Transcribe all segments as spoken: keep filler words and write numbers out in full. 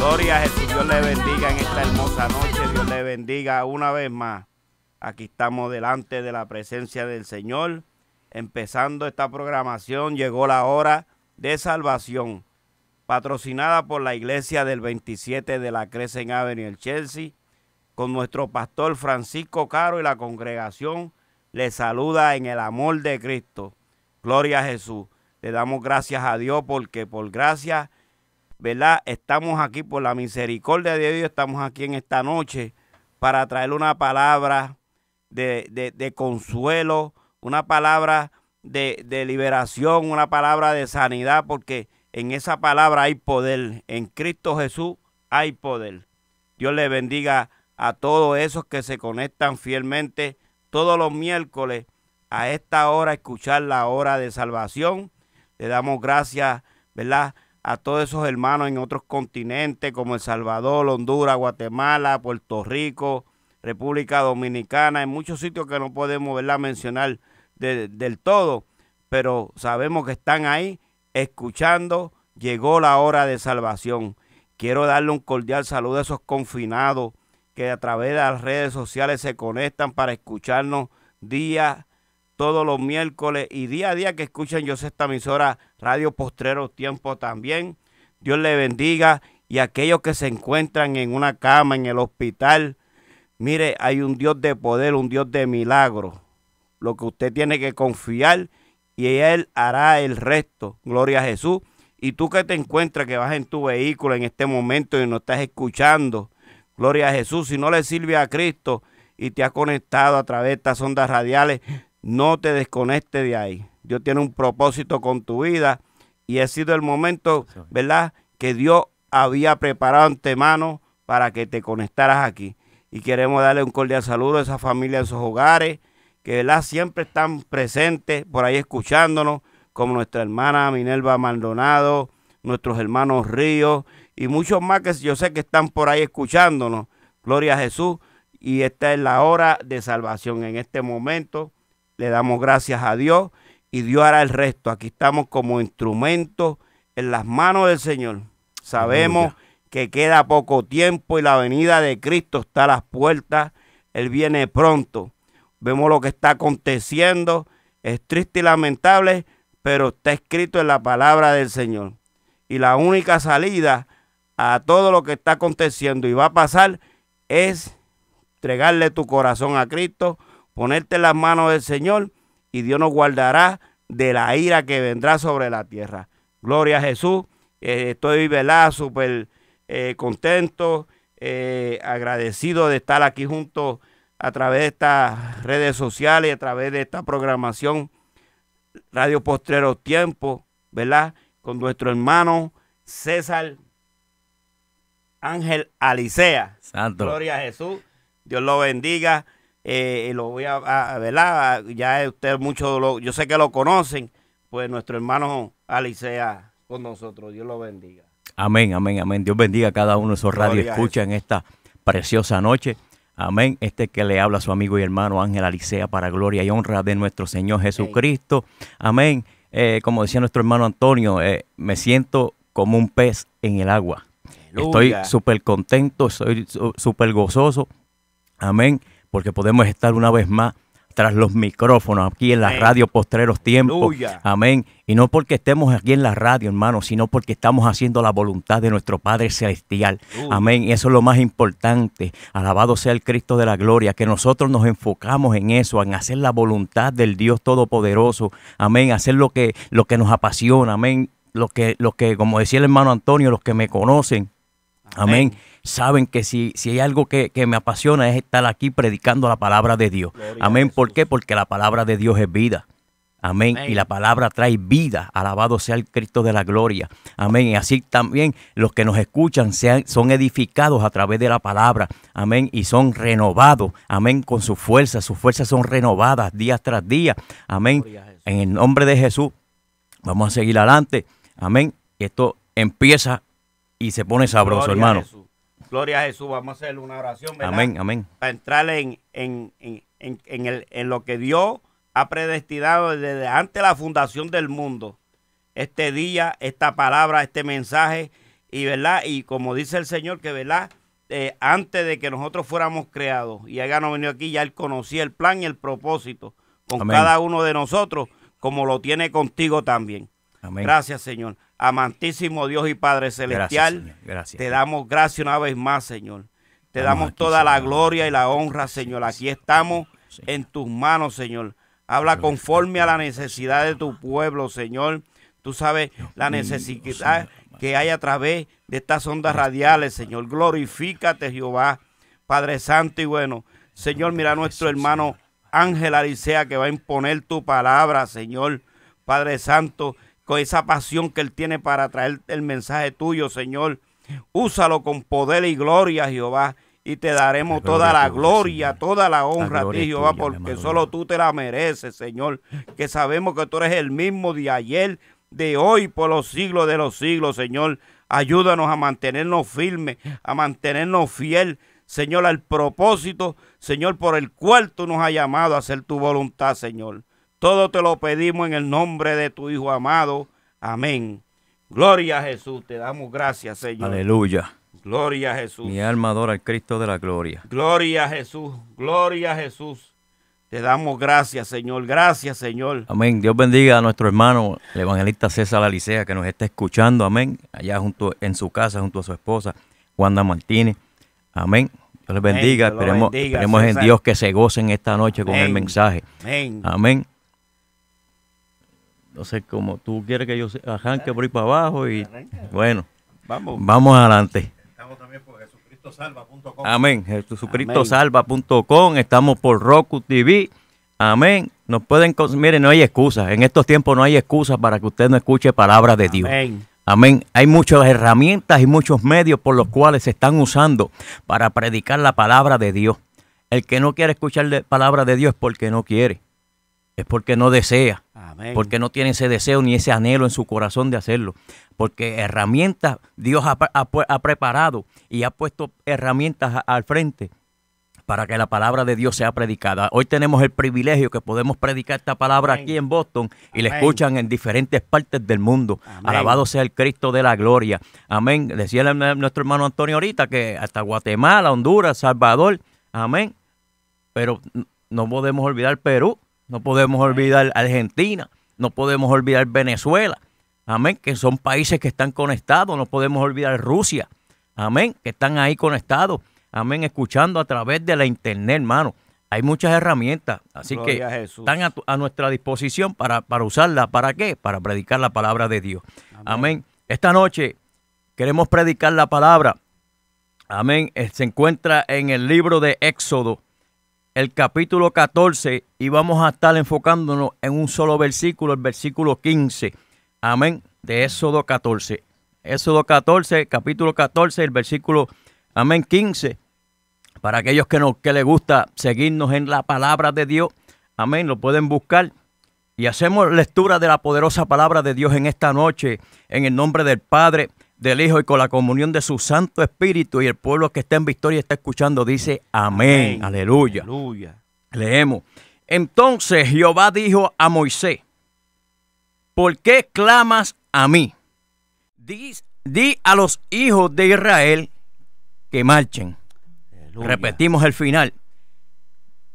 Gloria a Jesús, Dios le bendiga en esta hermosa noche, Dios le bendiga una vez más. Aquí estamos delante de la presencia del Señor, empezando esta programación, llegó la hora de salvación, patrocinada por la iglesia del veintisiete de la Crescent Avenue en Chelsea, con nuestro pastor Francisco Caro y la congregación, le saluda en el amor de Cristo. Gloria a Jesús, le damos gracias a Dios porque por gracia, ¿verdad? Estamos aquí por la misericordia de Dios, estamos aquí en esta noche para traer una palabra de, de, de consuelo, una palabra de, de liberación, una palabra de sanidad, porque en esa palabra hay poder, en Cristo Jesús hay poder. Dios le bendiga a todos esos que se conectan fielmente todos los miércoles a esta hora, escuchar la hora de salvación. Le damos gracias, ¿verdad?, a todos esos hermanos en otros continentes como El Salvador, Honduras, Guatemala, Puerto Rico, República Dominicana, en muchos sitios que no podemos, ¿verdad?, mencionar de, del todo, pero sabemos que están ahí escuchando, llegó la hora de salvación. Quiero darle un cordial saludo a esos confinados que a través de las redes sociales se conectan para escucharnos día todos los miércoles y día a día que escuchan yo sé esta emisora Radio Postreros Tiempos también. Dios le bendiga y aquellos que se encuentran en una cama, en el hospital, mire, hay un Dios de poder, un Dios de milagros. Lo que usted tiene que confiar y Él hará el resto. Gloria a Jesús. Y tú que te encuentras, que vas en tu vehículo en este momento y no estás escuchando, gloria a Jesús, si no le sirve a Cristo y te has conectado a través de estas ondas radiales, no te desconectes de ahí. Dios tiene un propósito con tu vida y ha sido el momento, ¿verdad?, que Dios había preparado antemano para que te conectaras aquí. Y queremos darle un cordial saludo a esa familia en sus hogares, que, ¿verdad?, siempre están presentes por ahí escuchándonos, como nuestra hermana Minerva Maldonado, nuestros hermanos Ríos y muchos más que yo sé que están por ahí escuchándonos. Gloria a Jesús. Y esta es la hora de salvación. En este momento le damos gracias a Dios y Dios hará el resto. Aquí estamos como instrumentos en las manos del Señor. Sabemos que queda poco tiempo y la venida de Cristo está a las puertas. Él viene pronto. Vemos lo que está aconteciendo. Es triste y lamentable, pero está escrito en la palabra del Señor. Y la única salida a todo lo que está aconteciendo y va a pasar es entregarle tu corazón a Cristo, ponerte en las manos del Señor y Dios nos guardará de la ira que vendrá sobre la tierra. Gloria a Jesús. Eh, estoy, ¿verdad?, súper eh, contento, eh, agradecido de estar aquí juntos a través de estas redes sociales, a través de esta programación Radio Postreros Tiempos, ¿verdad?, con nuestro hermano César Ángel Alicea. Santo. Gloria a Jesús. Dios lo bendiga. Eh, lo voy a, a, ¿verdad? Ya ustedes muchos, yo sé que lo conocen, pues nuestro hermano Alicea con nosotros. Dios lo bendiga. Amén, amén, amén. Dios bendiga a cada uno de esos radioescuchas en esta preciosa noche. Amén. Este que le habla a su amigo y hermano Ángel Alicea para gloria y honra de nuestro Señor Jesucristo. Amén. Eh, como decía nuestro hermano Antonio, eh, me siento como un pez en el agua. Estoy súper contento, estoy súper gozoso. Amén. Porque podemos estar una vez más tras los micrófonos aquí en la radio Postreros Tiempos. Amén. Y no porque estemos aquí en la radio, hermano, sino porque estamos haciendo la voluntad de nuestro Padre Celestial. Uh. Amén. Y eso es lo más importante. Alabado sea el Cristo de la gloria, que nosotros nos enfocamos en eso, en hacer la voluntad del Dios Todopoderoso. Amén. Hacer lo que, lo que nos apasiona. Amén. Lo que, lo que, como decía el hermano Antonio, los que me conocen. Amén. Amén. Saben que si, si hay algo que, que me apasiona es estar aquí predicando la palabra de Dios. Gloria. Amén. ¿Por qué? Porque la palabra de Dios es vida. Amén. Amén. Y la palabra trae vida. Alabado sea el Cristo de la gloria. Amén. Y así también los que nos escuchan sean, son edificados a través de la palabra. Amén. Y son renovados. Amén. Con sus fuerzas. Sus fuerzas son renovadas día tras día. Amén. En el nombre de Jesús. Vamos a seguir adelante. Amén. Esto empieza y se pone sabroso, gloria, hermano. Jesús. Gloria a Jesús. Vamos a hacer una oración, ¿verdad? Amén, amén. Para entrar en, en, en, en, en, el, en lo que Dios ha predestinado desde antes de la fundación del mundo. Este día, esta palabra, este mensaje y verdad, y como dice el Señor, que verdad, eh, antes de que nosotros fuéramos creados y haya no venido aquí, ya Él conocía el plan y el propósito con Amén. Cada uno de nosotros, como lo tiene contigo también. Amén. Gracias, Señor. Amantísimo Dios y Padre Celestial, gracias, gracias. Te damos gracias una vez más, Señor. Te Amén, damos toda Señor. La gloria y la honra, Señor. Aquí estamos Señor. En tus manos, Señor. Habla conforme a la necesidad de tu pueblo, Señor. Tú sabes la necesidad que hay a través de estas ondas radiales, Señor. Glorifícate, Jehová, Padre Santo y bueno. Señor, mira a nuestro hermano Ángel Alicea, que va a imponer tu palabra, Señor, Padre Santo, con esa pasión que él tiene para traer el mensaje tuyo, Señor. Úsalo con poder y gloria, Jehová, y te daremos toda la gloria, toda la honra a ti, Jehová, porque solo tú te la mereces, Señor, que sabemos que tú eres el mismo de ayer, de hoy, por los siglos de los siglos, Señor. Ayúdanos a mantenernos firmes, a mantenernos fiel, Señor, al propósito, Señor, por el cual tú nos has llamado a hacer tu voluntad, Señor. Todo te lo pedimos en el nombre de tu Hijo amado. Amén. Gloria a Jesús. Te damos gracias, Señor. Aleluya. Gloria a Jesús. Mi alma adora al Cristo de la gloria. Gloria a Jesús. Gloria a Jesús. Te damos gracias, Señor. Gracias, Señor. Amén. Dios bendiga a nuestro hermano, el evangelista César Alicea, que nos está escuchando. Amén. Allá junto en su casa, junto a su esposa, Wanda Martínez. Amén. Dios les bendiga. Amén. Esperemos, bendiga, esperemos en Dios que se gocen esta noche Amén. Con el mensaje. Amén. Amén. No sé cómo tú quieres que yo arranque por ahí para abajo y bueno, vamos, vamos adelante. Estamos también por Jesucristo Salva punto com. Amén, Jesucristo Salva punto com. Estamos por Roku T V. Amén. Nos pueden, miren, no hay excusas. En estos tiempos no hay excusas para que usted no escuche palabras de Dios. Amén. Amén. Hay muchas herramientas y muchos medios por los cuales se están usando para predicar la palabra de Dios. El que no quiere escuchar la palabra de Dios es porque no quiere. Es porque no desea, Amén. Porque no tiene ese deseo ni ese anhelo en su corazón de hacerlo. Porque herramientas, Dios ha, ha, ha preparado y ha puesto herramientas a, al frente para que la palabra de Dios sea predicada. Hoy tenemos el privilegio que podemos predicar esta palabra Amén. Aquí en Boston y Amén. La escuchan en diferentes partes del mundo. Amén. Alabado sea el Cristo de la gloria. Amén. Decía el, nuestro hermano Antonio ahorita que hasta Guatemala, Honduras, Salvador. Amén. Pero no podemos olvidar Perú. No podemos olvidar Argentina, no podemos olvidar Venezuela, amén, que son países que están conectados, no podemos olvidar Rusia, amén, que están ahí conectados, amén, escuchando a través de la internet, hermano. Hay muchas herramientas, así Gloria que están a, tu, a nuestra disposición para, para usarla, ¿para qué? Para predicar la palabra de Dios, amén. Amén. Esta noche queremos predicar la palabra, amén, se encuentra en el libro de Éxodo, el capítulo catorce, y vamos a estar enfocándonos en un solo versículo, el versículo quince, amén, de Éxodo catorce. Éxodo catorce, capítulo catorce, el versículo, amén, quince, para aquellos que, no, que les gusta seguirnos en la palabra de Dios, amén, lo pueden buscar. Y hacemos lectura de la poderosa palabra de Dios en esta noche, en el nombre del Padre, del Hijo y con la comunión de su Santo Espíritu, y el pueblo que está en victoria está escuchando, dice amén, amén. Aleluya. Aleluya. Leemos. Entonces Jehová dijo a Moisés, ¿por qué clamas a mí? Di, di a los hijos de Israel que marchen. Aleluya. Repetimos el final.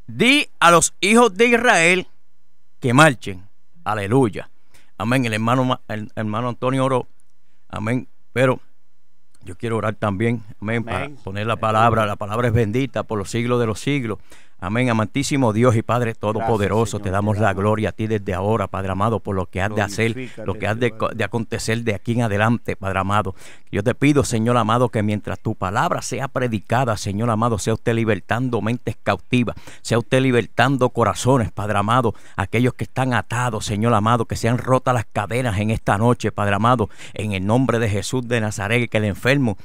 Di a los hijos de Israel que marchen. Aleluya. Amén. El hermano, el hermano Antonio oró. Amén. Pero yo quiero orar también, amén, amén, para poner la palabra. La palabra es bendita por los siglos de los siglos. Amén, amantísimo Dios y Padre Todopoderoso, te damos la gloria a ti desde ahora, Padre amado, por lo que has de hacer, lo que has de, de acontecer de aquí en adelante, Padre amado. Yo te pido, Señor amado, que mientras tu palabra sea predicada, Señor amado, sea usted libertando mentes cautivas, sea usted libertando corazones, Padre amado, aquellos que están atados, Señor amado, que sean rotas las cadenas en esta noche, Padre amado, en el nombre de Jesús de Nazaret, que el enfermo,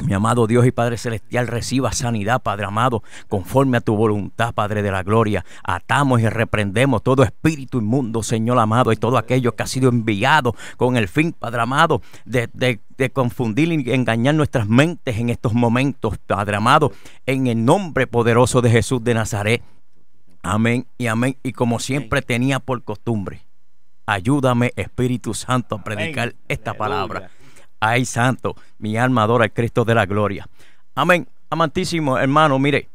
mi amado Dios y Padre Celestial, reciba sanidad, Padre amado, conforme a tu voluntad, Padre de la gloria. Atamos y reprendemos todo espíritu inmundo, Señor amado, y todo aquello que ha sido enviado con el fin, Padre amado, de, de, de confundir y engañar nuestras mentes en estos momentos, Padre amado, en el nombre poderoso de Jesús de Nazaret. Amén y amén. Y como siempre tenía por costumbre, ayúdame, Espíritu Santo, a predicar esta palabra. ay santo, mi alma adora al Cristo de la gloria. Amén. Amantísimo hermano, mire,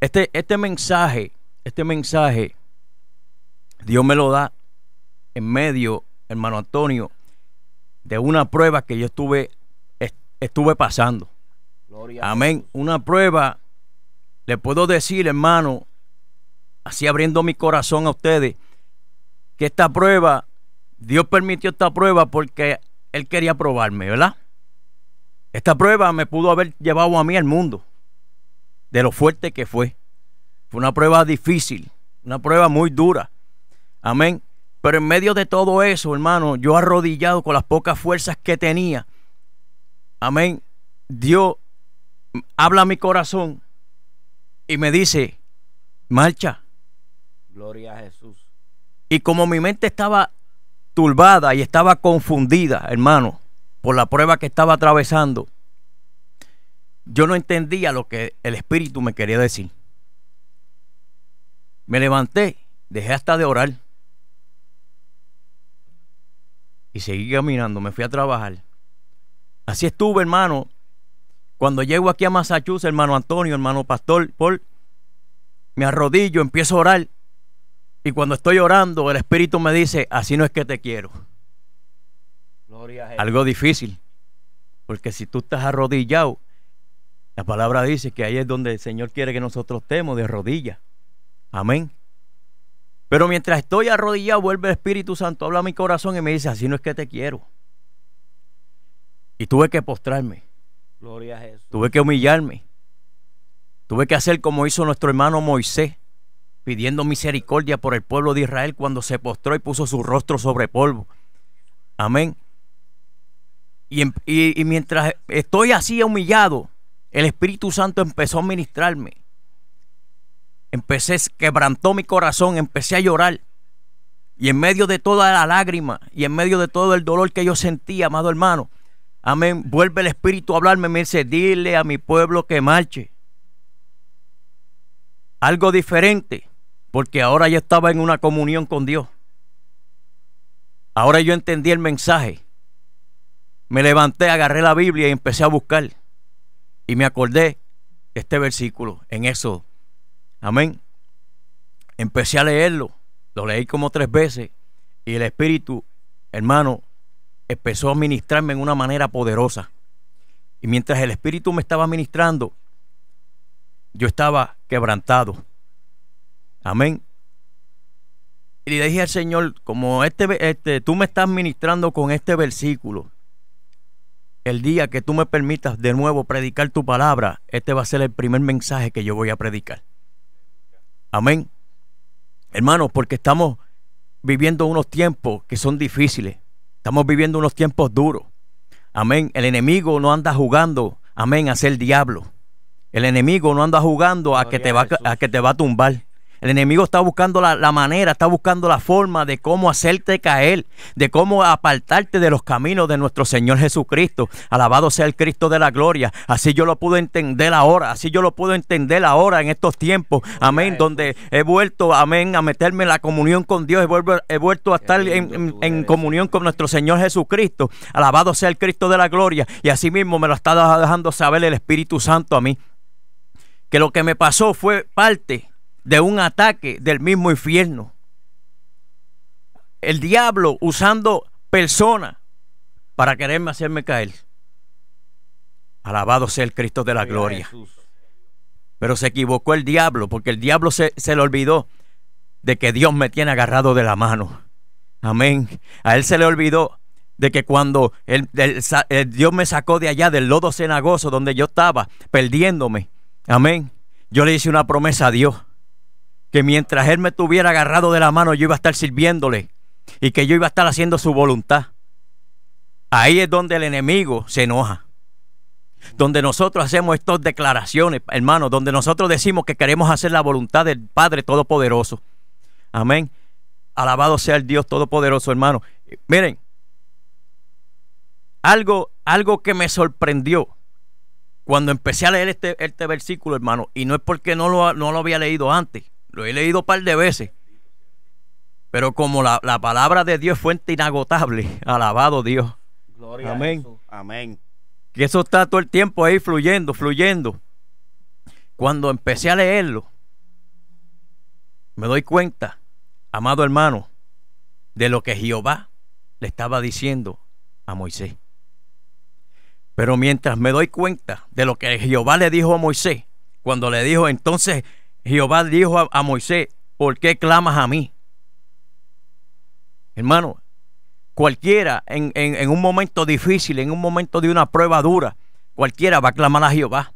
este, este mensaje, este mensaje, Dios me lo da en medio, hermano Antonio, de una prueba que yo estuve, estuve pasando. Gloria. Amén. Una prueba, le puedo decir, hermano, así abriendo mi corazón a ustedes, que esta prueba, Dios permitió esta prueba porque Él quería probarme, ¿verdad? Esta prueba me pudo haber llevado a mí al mundo, de lo fuerte que fue. Fue una prueba difícil, una prueba muy dura. Amén. Pero en medio de todo eso, hermano, yo arrodillado con las pocas fuerzas que tenía, amén, Dios habla a mi corazón y me dice, marcha. Gloria a Jesús. Y como mi mente estaba turbada y estaba confundida, hermano, por la prueba que estaba atravesando, yo no entendía lo que el Espíritu me quería decir. Me levanté, dejé hasta de orar y seguí caminando, me fui a trabajar. Así estuve, hermano. Cuando llego aquí a Massachusetts, hermano Antonio, hermano Pastor Paul, me arrodillo, empiezo a orar. Y cuando estoy orando, el Espíritu me dice, así no es que te quiero. Gloria a Jesús. Algo difícil, porque si tú estás arrodillado, la palabra dice que ahí es donde el Señor quiere que nosotros estemos, de rodillas. Amén. Pero mientras estoy arrodillado, vuelve el Espíritu Santo, habla a mi corazón y me dice, así no es que te quiero. Y tuve que postrarme. Gloria a Jesús. Tuve que humillarme. Tuve que hacer como hizo nuestro hermano Moisés, pidiendo misericordia por el pueblo de Israel cuando se postró y puso su rostro sobre polvo. Amén. Y, y, y mientras estoy así humillado, el Espíritu Santo empezó a ministrarme. Empecé, quebrantó mi corazón, empecé a llorar. Y en medio de toda la lágrima y en medio de todo el dolor que yo sentía, amado hermano, amén, vuelve el Espíritu a hablarme, me dice, dile a mi pueblo que marche. Algo diferente, porque ahora yo estaba en una comunión con Dios. Ahora yo entendí el mensaje. Me levanté, agarré la Biblia y empecé a buscar. Y me acordé de este versículo en Éxodo. Amén. Empecé a leerlo. Lo leí como tres veces. Y el Espíritu, hermano, empezó a ministrarme en una manera poderosa. Y mientras el Espíritu me estaba ministrando, yo estaba quebrantado. Amén. Y le dije al Señor, como este, este, tú me estás ministrando con este versículo, el día que tú me permitas de nuevo predicar tu palabra, este va a ser el primer mensaje que yo voy a predicar. Amén. Hermanos, porque estamos viviendo unos tiempos que son difíciles. Estamos viviendo unos tiempos duros. Amén. El enemigo no anda jugando, amén, a ser diablo. El enemigo no anda jugando a que, te va, a que te va a tumbar. El enemigo está buscando la, la manera, está buscando la forma de cómo hacerte caer, de cómo apartarte de los caminos de nuestro Señor Jesucristo. Alabado sea el Cristo de la gloria. Así yo lo pude entender ahora, así yo lo puedo entender ahora en estos tiempos. Amén, donde he vuelto, amén, a meterme en la comunión con Dios, he, vuelvo, he vuelto a estar en, en, en comunión con nuestro Señor Jesucristo. Alabado sea el Cristo de la gloria. Y así mismo me lo está dejando saber el Espíritu Santo a mí, que lo que me pasó fue parte de un ataque del mismo infierno. El diablo usando personas para quererme hacerme caer. Alabado sea el Cristo de la gloria. Pero se equivocó el diablo, porque el diablo se, se le olvidó de que Dios me tiene agarrado de la mano. Amén. A él se le olvidó de que cuando el, el, el Dios me sacó de allá, del lodo cenagoso donde yo estaba perdiéndome, amén, yo le hice una promesa a Dios, que mientras Él me tuviera agarrado de la mano, yo iba a estar sirviéndole y que yo iba a estar haciendo su voluntad. Ahí es donde el enemigo se enoja, donde nosotros hacemos estas declaraciones, hermanos, donde nosotros decimos que queremos hacer la voluntad del Padre Todopoderoso. Amén. Alabado sea el Dios Todopoderoso, hermano. Miren, algo, algo que me sorprendió cuando empecé a leer este, este versículo, hermano, y no es porque no lo, no lo había leído antes, lo he leído un par de veces, pero como la, la palabra de Dios es fuente inagotable, alabado Dios. Gloria. Amén. A Jesús. Amén. Que eso está todo el tiempo ahí fluyendo, fluyendo. Cuando empecé a leerlo, me doy cuenta, amado hermano, de lo que Jehová le estaba diciendo a Moisés. Pero mientras me doy cuenta de lo que Jehová le dijo a Moisés, cuando le dijo, entonces Jehová dijo a, a Moisés, ¿por qué clamas a mí? Hermano, cualquiera en, en, en un momento difícil, en un momento de una prueba dura, cualquiera va a clamar a Jehová.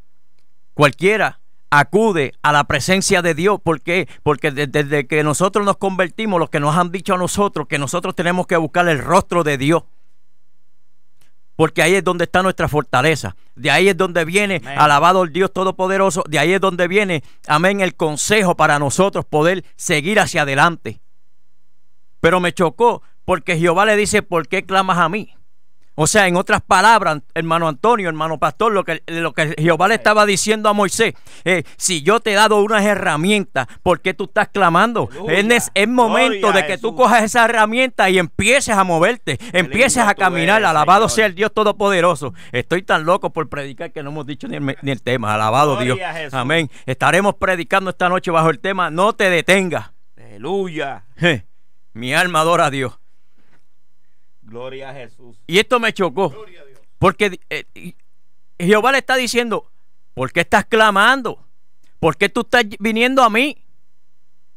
Cualquiera acude a la presencia de Dios. ¿Por qué? Porque desde que nosotros nos convertimos, los que nos han dicho a nosotros que nosotros tenemos que buscar el rostro de Dios, porque ahí es donde está nuestra fortaleza. De ahí es donde viene, amén, alabado el Dios Todopoderoso, de ahí es donde viene, amén, el consejo para nosotros poder seguir hacia adelante. Pero me chocó porque Jehová le dice, ¿por qué clamas a mí? O sea, en otras palabras, hermano Antonio, hermano pastor, lo que, lo que Jehová le estaba diciendo a Moisés, eh, si yo te he dado unas herramientas, ¿por qué tú estás clamando? Aleluya, es, es momento de que tú cojas esa herramienta y empieces a moverte, empieces a caminar, eres, alabado Señor. Sea el Dios Todopoderoso. Estoy tan loco por predicar que no hemos dicho ni el, ni el tema, alabado Gloria Dios. Jesús. Amén. Estaremos predicando esta noche bajo el tema, no te detengas. Aleluya. Eh, mi alma adora a Dios. Gloria a Jesús. Y esto me chocó, porque eh, Jehová le está diciendo, ¿por qué estás clamando? ¿Por qué tú estás viniendo a mí?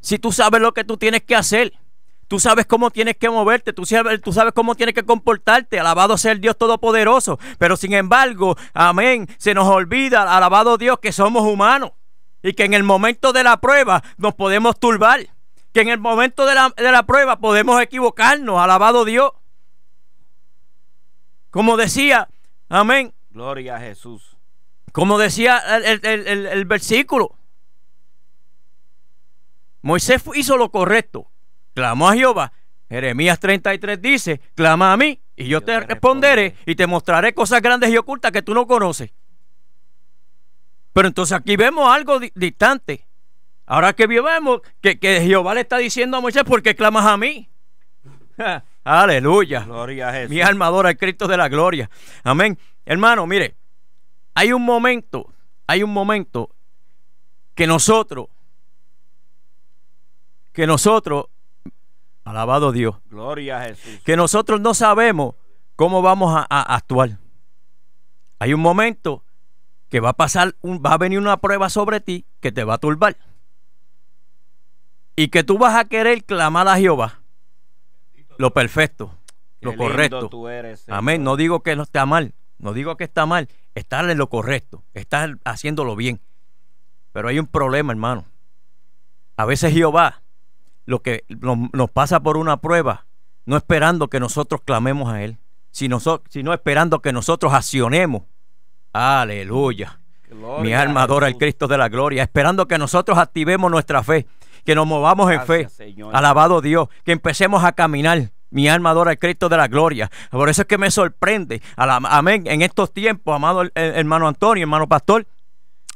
Si tú sabes lo que tú tienes que hacer, tú sabes cómo tienes que moverte, tú sabes, tú sabes cómo tienes que comportarte, alabado sea el Dios Todopoderoso. Pero sin embargo, amén, se nos olvida, alabado Dios, que somos humanos y que en el momento de la prueba nos podemos turbar, que en el momento de la, de la prueba podemos equivocarnos, alabado Dios. Como decía, amén, gloria a Jesús, como decía el, el, el, el versículo, Moisés hizo lo correcto, clamó a Jehová. Jeremías treinta y tres dice, clama a mí y yo, yo te, te responderé, responderé y te mostraré cosas grandes y ocultas que tú no conoces. Pero entonces aquí vemos algo di distante. Ahora que vemos que, que Jehová le está diciendo a Moisés, ¿por qué clamas a mí? Aleluya, gloria a Jesús. Mi alma adora al Cristo de la gloria. Amén. Hermano, mire, hay un momento, hay un momento que nosotros, que nosotros, alabado Dios, gloria a Jesús, que nosotros no sabemos cómo vamos a, a actuar. Hay un momento que va a pasar, un, va a venir una prueba sobre ti que te va a turbar y que tú vas a querer clamar a Jehová. Lo perfecto, lo Qué correcto. Tú eres, amén. No digo que no está mal, no digo que está mal, estar en lo correcto, estar haciéndolo bien. Pero hay un problema, hermano. A veces Jehová lo que nos pasa por una prueba, no esperando que nosotros clamemos a Él, sino, sino esperando que nosotros accionemos. Aleluya. Gloria, mi alma adora al Cristo de la gloria, esperando que nosotros activemos nuestra fe, que nos movamos en Gracias, fe, Señor. Alabado Dios, que empecemos a caminar. Mi alma adora al Cristo de la gloria. Por eso es que me sorprende, amén, en estos tiempos, amado hermano Antonio, hermano pastor,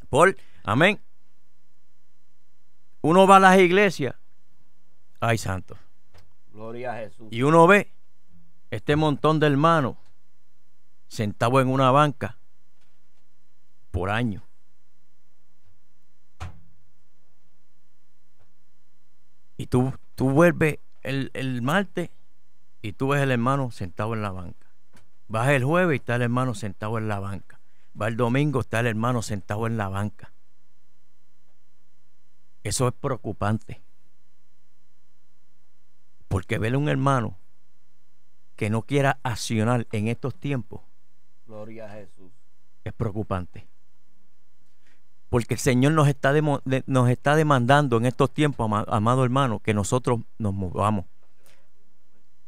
por, amén, uno va a las iglesias, ay santo, gloria a Jesús, y uno ve este montón de hermanos sentados en una banca por años. Y tú, tú vuelves el, el martes y tú ves el hermano sentado en la banca. Vas el jueves y está el hermano sentado en la banca. Va el domingo, está el hermano sentado en la banca. Eso es preocupante. Porque ver a un hermano que no quiera accionar en estos tiempos, gloria a Jesús, es preocupante. Porque el Señor nos está, de, nos está demandando en estos tiempos, amado, amado hermano, que nosotros nos movamos.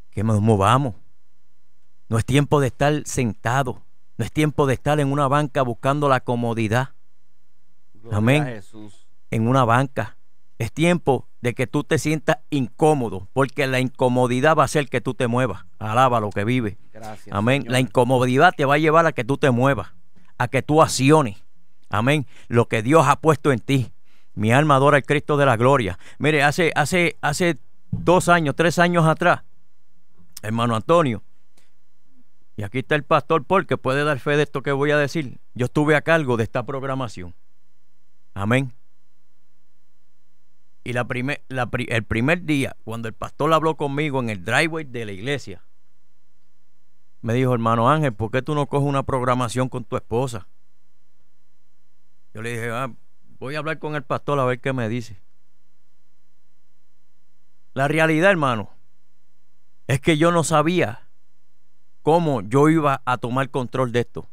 Que nos movamos. No es tiempo de estar sentado. No es tiempo de estar en una banca buscando la comodidad. Gloria, amén, a Jesús. En una banca. Es tiempo de que tú te sientas incómodo, porque la incomodidad va a hacer que tú te muevas. Alaba lo que vive. Gracias, amén. Señor. La incomodidad te va a llevar a que tú te muevas, a que tú acciones. Amén. Lo que Dios ha puesto en ti. Mi alma adora al Cristo de la gloria. Mire, hace, hace, hace dos años, tres años atrás, hermano Antonio, Y aquí está el pastor Paul, que puede dar fe de esto que voy a decir. Yo estuve a cargo de esta programación. Amén. Y la primer, la pri, el primer día, cuando el pastor habló conmigo en el driveway de la iglesia, me dijo: hermano Ángel, ¿por qué tú no coges una programación con tu esposa? Yo le dije: ah, voy a hablar con el pastor a ver qué me dice. La realidad, hermano, es que yo no sabía cómo yo iba a tomar control de esto.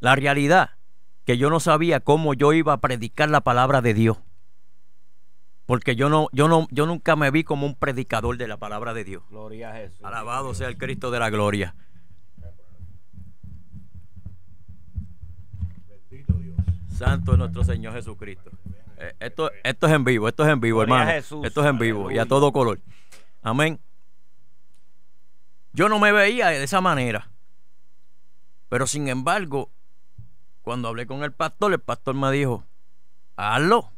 La realidad, que yo no sabía cómo yo iba a predicar la palabra de Dios. Porque yo no, yo no, yo nunca me vi como un predicador de la palabra de Dios. Gloria a Jesús. Alabado sea el Cristo de la gloria. Bendito Dios. Santo es nuestro Señor Jesucristo. Eh, esto, esto es en vivo, esto es en vivo, hermano. Esto es en vivo y a todo color. Amén. Yo no me veía de esa manera. Pero sin embargo, cuando hablé con el pastor, el pastor me dijo: hazlo.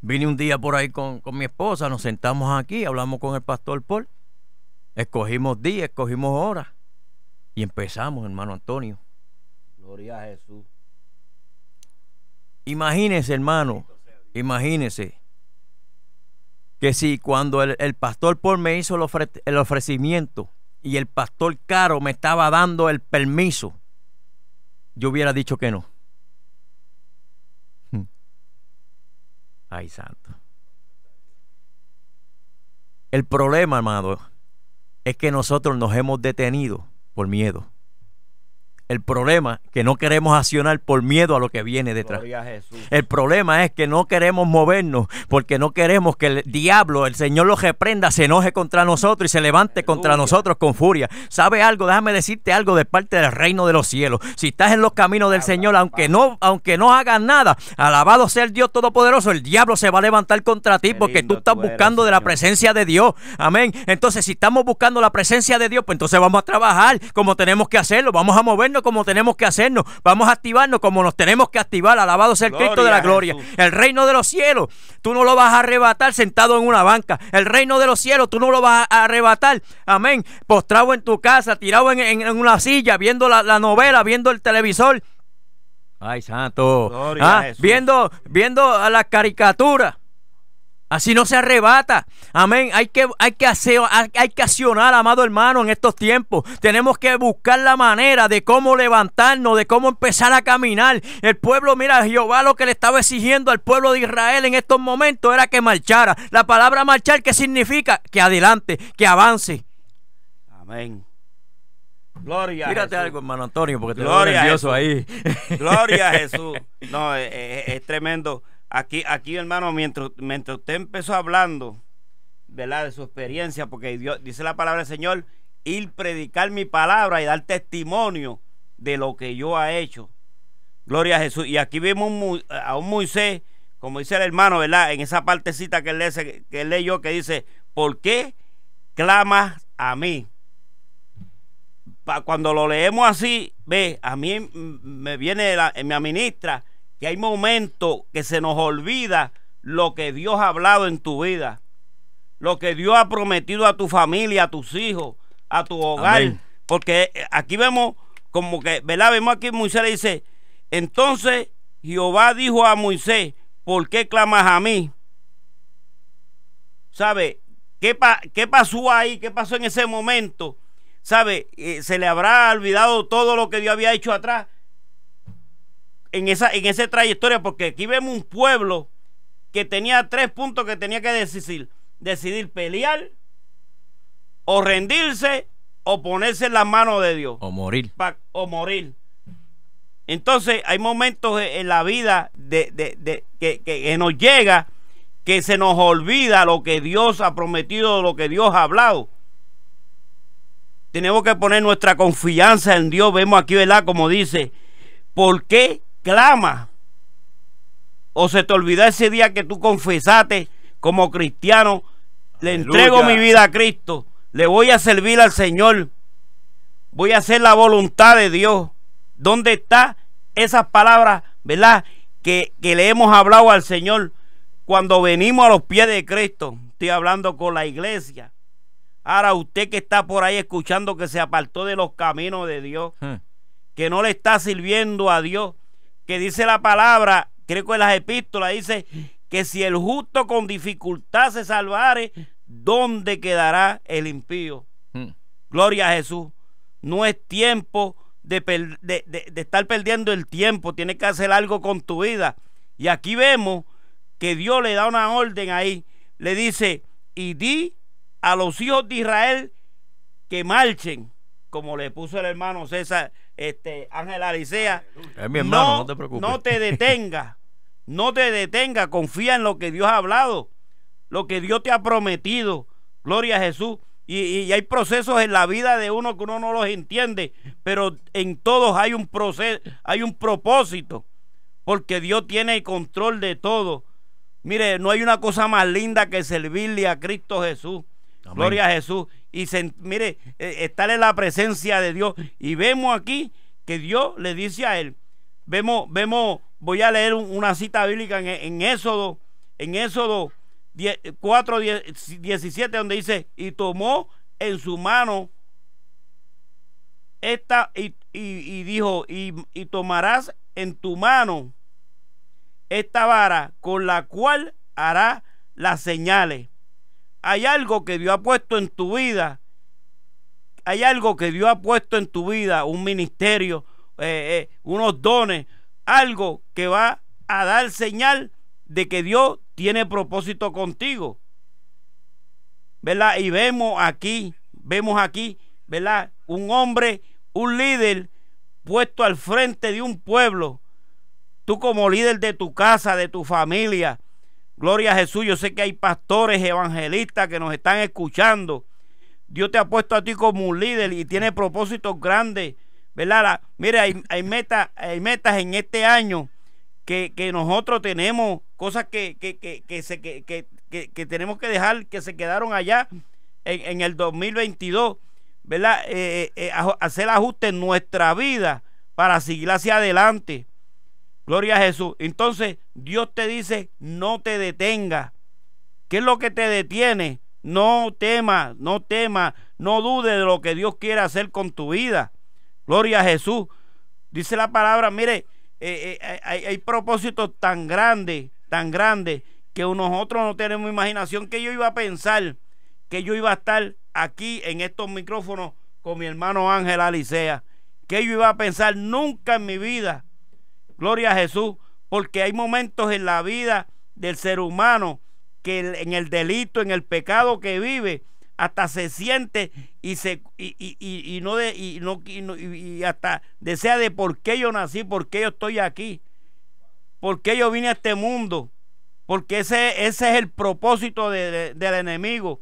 Vine un día por ahí con, con mi esposa, nos sentamos aquí, hablamos con el pastor Paul, escogimos día, escogimos hora y empezamos, hermano Antonio. Gloria a Jesús. Imagínese, hermano, imagínese que si cuando el, el pastor Paul me hizo el, ofre, el ofrecimiento y el pastor Caro me estaba dando el permiso, yo hubiera dicho que no. Ay, santo. El problema, amado, es que nosotros nos hemos detenido por miedo. El problema es que no queremos accionar por miedo a lo que viene detrás. Gloria a Jesús. El problema es que no queremos movernos porque no queremos que el diablo, el Señor lo reprenda, se enoje contra nosotros y se levante Aleluya. Contra nosotros con furia. ¿Sabe algo? Déjame decirte algo de parte del reino de los cielos. Si estás en los caminos del Alabado, Señor, aunque no, aunque no hagas nada, alabado sea el Dios Todopoderoso, el diablo se va a levantar contra ti porque tú estás tú buscando eres, de la Señor. Presencia de Dios. Amén. Entonces, si estamos buscando la presencia de Dios, pues entonces vamos a trabajar como tenemos que hacerlo, vamos a movernos como tenemos que hacernos, vamos a activarnos como nos tenemos que activar, alabado sea el gloria Cristo de la gloria, Jesús. El reino de los cielos tú no lo vas a arrebatar sentado en una banca, el reino de los cielos tú no lo vas a arrebatar, amén, postrado en tu casa, tirado en, en, en una silla, viendo la, la novela, viendo el televisor, ay santo, ¿ah? viendo, viendo las caricaturas. Así no se arrebata. Amén. Hay que, hay, que hacer, hay, hay que accionar, amado hermano, en estos tiempos. Tenemos que buscar la manera de cómo levantarnos, de cómo empezar a caminar. El pueblo, mira, Jehová lo que le estaba exigiendo al pueblo de Israel en estos momentos era que marchara. La palabra marchar, ¿qué significa? Que adelante, que avance. Amén. Gloria a Jesús. Tírate algo, hermano Antonio, porque te veo nervioso ahí. Gloria a Jesús. No, es, es, es tremendo. Aquí, aquí, hermano, mientras, mientras usted empezó hablando, ¿verdad?, de su experiencia, porque Dios, dice la palabra del Señor, ir predicar mi palabra y dar testimonio de lo que yo ha hecho. Gloria a Jesús. Y aquí vimos un, a un Moisés, como dice el hermano, ¿verdad?, en esa partecita que él, lee, que él leyó, que dice, ¿por qué clamas a mí? Pa, cuando lo leemos así, ve, a mí me viene, la, me administra, que hay momentos que se nos olvida lo que Dios ha hablado en tu vida, lo que Dios ha prometido a tu familia, a tus hijos, a tu hogar. Amén. Porque aquí vemos como que, ¿verdad? Vemos aquí Moisés le dice, entonces Jehová dijo a Moisés, ¿por qué clamas a mí? ¿Sabe? ¿Qué, pa qué pasó ahí? ¿Qué pasó en ese momento? ¿Sabe? Eh, ¿se le habrá olvidado todo lo que Dios había hecho atrás? En esa, en esa trayectoria, porque aquí vemos un pueblo que tenía tres puntos que tenía que decidir, decidir pelear o rendirse o ponerse en las manos de Dios o morir, pa, o morir. Entonces hay momentos en la vida de, de, de, que, que nos llega que se nos olvida lo que Dios ha prometido, lo que Dios ha hablado. Tenemos que poner nuestra confianza en Dios. Vemos aquí, ¿verdad?, como dice, ¿por qué clama? O se te olvidó ese día que tú confesaste como cristiano, le entrego Aleluya. Mi vida a Cristo, le voy a servir al Señor, voy a hacer la voluntad de Dios. ¿Dónde están esas palabras, verdad?, que, que le hemos hablado al Señor cuando venimos a los pies de Cristo? Estoy hablando con la iglesia. Ahora usted que está por ahí escuchando, que se apartó de los caminos de Dios, hmm. que no le está sirviendo a Dios, que dice la palabra, creo que en las epístolas dice que si el justo con dificultad se salvare, ¿dónde quedará el impío? Hmm. Gloria a Jesús. No es tiempo de, per de, de, de estar perdiendo el tiempo. Tienes que hacer algo con tu vida. Y aquí vemos que Dios le da una orden ahí. Le dice, y di a los hijos de Israel que marchen, como le puso el hermano César este, Ángel Alicea. Es mi hermano, no, no te preocupes. No te detenga, no te detenga. Confía en lo que Dios ha hablado, lo que Dios te ha prometido. Gloria a Jesús. Y, y hay procesos en la vida de uno que uno no los entiende, pero en todos hay un proceso, hay un propósito, porque Dios tiene el control de todo. Mire, no hay una cosa más linda que servirle a Cristo Jesús. Amén. Gloria a Jesús. Y se, mire, estar en la presencia de Dios. Y vemos aquí que Dios le dice a él. Vemos, vemos, voy a leer una cita bíblica en, en Éxodo, en Éxodo cuatro, diecisiete, donde dice, y tomó en su mano esta, y, y, y dijo, y, y tomarás en tu mano esta vara con la cual hará las señales. Hay algo que Dios ha puesto en tu vida, hay algo que Dios ha puesto en tu vida, un ministerio, eh, eh, unos dones, algo que va a dar señal de que Dios tiene propósito contigo, ¿verdad? Y vemos aquí, vemos aquí, ¿verdad? Un hombre, un líder puesto al frente de un pueblo. Tú como líder de tu casa, de tu familia, gloria a Jesús. Yo sé que hay pastores, evangelistas que nos están escuchando. Dios te ha puesto a ti como un líder y tiene propósitos grandes, ¿verdad? La, mire, hay, hay, meta, hay metas en este año que, que nosotros tenemos, cosas que, que, que, que, se, que, que, que, que tenemos que dejar, que se quedaron allá en, en el dos mil veintidós, ¿verdad? Eh, eh, hacer ajustes en nuestra vida para seguir hacia adelante. Gloria a Jesús. Entonces Dios te dice, no te detengas. ¿Qué es lo que te detiene? No temas, no temas, no dudes de lo que Dios quiere hacer con tu vida. Gloria a Jesús. Dice la palabra, mire, eh, eh, hay, hay propósitos tan grandes, tan grandes, que nosotros no tenemos imaginación, que yo iba a pensar que yo iba a estar aquí en estos micrófonos con mi hermano Ángel Alicea, que yo iba a pensar nunca en mi vida. Gloria a Jesús, porque hay momentos en la vida del ser humano que en el delito, en el pecado que vive, hasta se siente y se y, y, y, y no de, y, no, y, no, y hasta desea de por qué yo nací, por qué yo estoy aquí, por qué yo vine a este mundo, porque ese, ese es el propósito de, de, del enemigo.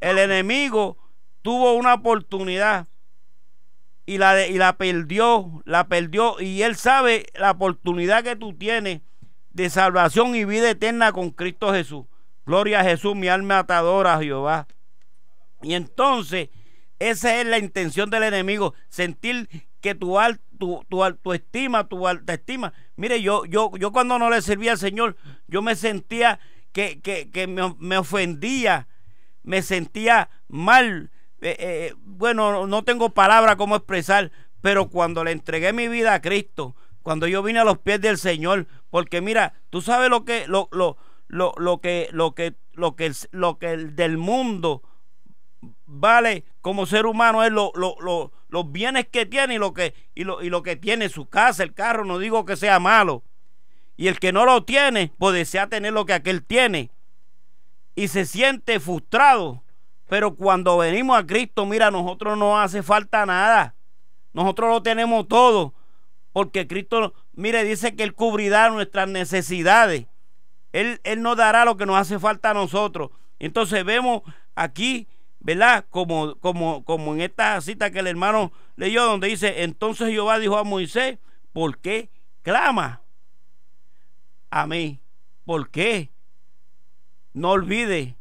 El enemigo tuvo una oportunidad y la, de, y la perdió, la perdió, y él sabe la oportunidad que tú tienes de salvación y vida eterna con Cristo Jesús. Gloria a Jesús, mi alma atadora a Jehová. Y entonces esa es la intención del enemigo, sentir que tu tu, tu, tu estima, tu autoestima. Mire, yo, yo, yo cuando no le servía al Señor, yo me sentía que, que, que me, me ofendía, me sentía mal. Eh, eh, bueno, no tengo palabra como expresar, pero cuando le entregué mi vida a Cristo, cuando yo vine a los pies del Señor, porque mira, tú sabes lo que lo, lo, lo, lo que lo que lo que lo que del mundo vale como ser humano es lo, lo, lo, los bienes que tiene y lo que y lo, y lo que tiene su casa, el carro. No digo que sea malo, y el que no lo tiene pues desea tener lo que aquel tiene y se siente frustrado. Pero cuando venimos a Cristo, mira, nosotros no hace falta nada. Nosotros lo tenemos todo. Porque Cristo, mire, dice que Él cubrirá nuestras necesidades. Él, Él nos dará lo que nos hace falta a nosotros. Entonces vemos aquí, ¿verdad? Como, como, como en esta cita que el hermano leyó, donde dice, entonces Jehová dijo a Moisés, ¿por qué clama a mí? ¿Por qué? No olvides.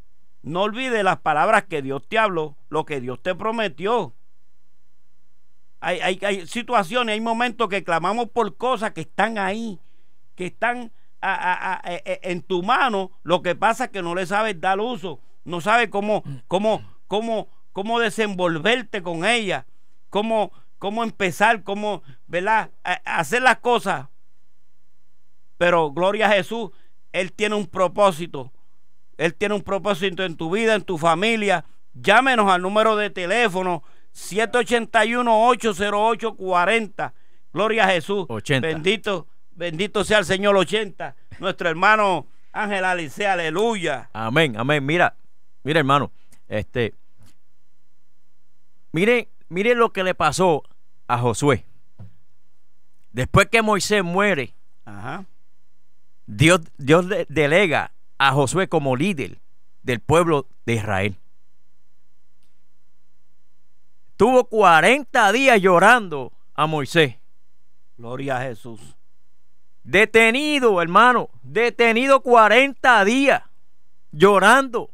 No olvides las palabras que Dios te habló, lo que Dios te prometió. Hay, hay, hay situaciones, hay momentos que clamamos por cosas que están ahí, que están a, a, a, a, en tu mano. Lo que pasa es que no le sabes dar uso, no sabes cómo, cómo, cómo, cómo desenvolverte con ella, cómo, cómo empezar, cómo, ¿verdad?, a, a hacer las cosas. Pero gloria a Jesús, Él tiene un propósito. Él tiene un propósito en tu vida, en tu familia. Llámenos al número de teléfono siete ocho uno, ocho cero ocho, cuarenta. Gloria a Jesús. ochenta. Bendito, bendito sea el Señor. ochenta. Nuestro hermano Ángel Alicea, aleluya. Amén, amén. Mira, mira, hermano. Este, miren, miren lo que le pasó a Josué. Después que Moisés muere, ajá, Dios, Dios de, delega a Josué como líder del pueblo de Israel. Tuvo cuarenta días llorando a Moisés. Gloria a Jesús. Detenido, hermano. Detenido cuarenta días llorando.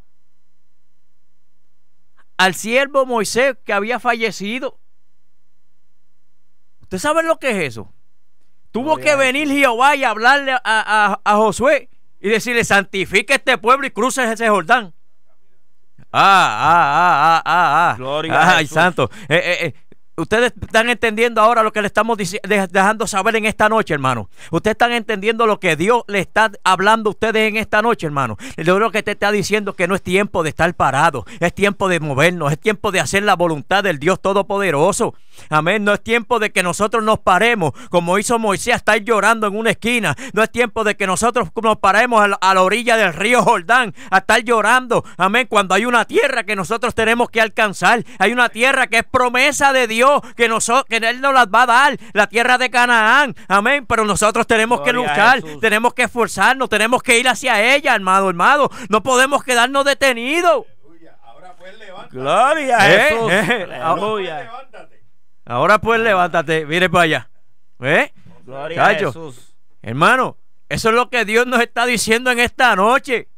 Al siervo Moisés que había fallecido. ¿Usted sabe lo que es eso? Tuvo Gloria que venir Jehová y hablarle a, a, a Josué y decirle: santifica este pueblo y cruza ese Jordán. Ah, ah, ah, ah, ah, Gloria ah. Ay, santo. Eh, eh, eh. Ustedes están entendiendo ahora lo que le estamos dejando saber en esta noche, hermano. Ustedes están entendiendo lo que Dios le está hablando a ustedes en esta noche, hermano. Lo que te está diciendo que no es tiempo de estar parado, es tiempo de movernos, es tiempo de hacer la voluntad del Dios Todopoderoso. Amén. No es tiempo de que nosotros nos paremos, como hizo Moisés, estar llorando en una esquina. No es tiempo de que nosotros nos paremos a la orilla del río Jordán, a estar llorando. Amén. Cuando hay una tierra que nosotros tenemos que alcanzar, hay una tierra que es promesa de Dios, que nosotros, que Él nos las va a dar, la tierra de Canaán, amén, pero nosotros tenemos Gloria que luchar, tenemos que esforzarnos, tenemos que ir hacia ella, hermano, hermano, no podemos quedarnos detenidos. Aleluya. Ahora pues levántate. Gloria a ¿Eh? Jesús. ¿Eh? Aleluya. Ahora pues levántate. Ahora pues levántate, mire para allá. ¿Eh? Gloria a Jesús. Hermano, eso es lo que Dios nos está diciendo en esta noche.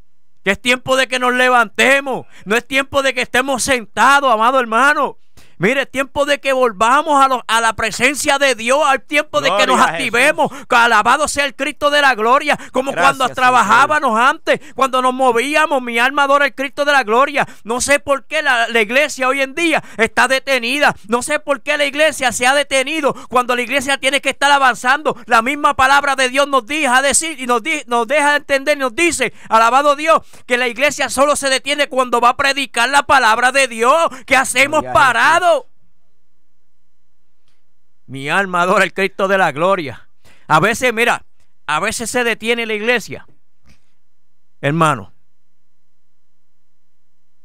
Que es tiempo de que nos levantemos, no es tiempo de que estemos sentados, amado hermano. Mire, es tiempo de que volvamos a, lo, a la presencia de Dios, al tiempo de gloria que nos activemos. Alabado sea el Cristo de la gloria, como gracias, cuando trabajábamos Señor. Antes, cuando nos movíamos, mi alma adora el Cristo de la gloria. No sé por qué la, la iglesia hoy en día está detenida, no sé por qué la iglesia se ha detenido, cuando la iglesia tiene que estar avanzando. La misma palabra de Dios nos deja decir y nos, di, nos deja entender, nos dice, alabado Dios, que la iglesia solo se detiene cuando va a predicar la palabra de Dios. ¿Qué hacemos parados? Mi alma adora el Cristo de la gloria. A veces, mira, a veces se detiene la iglesia, hermano.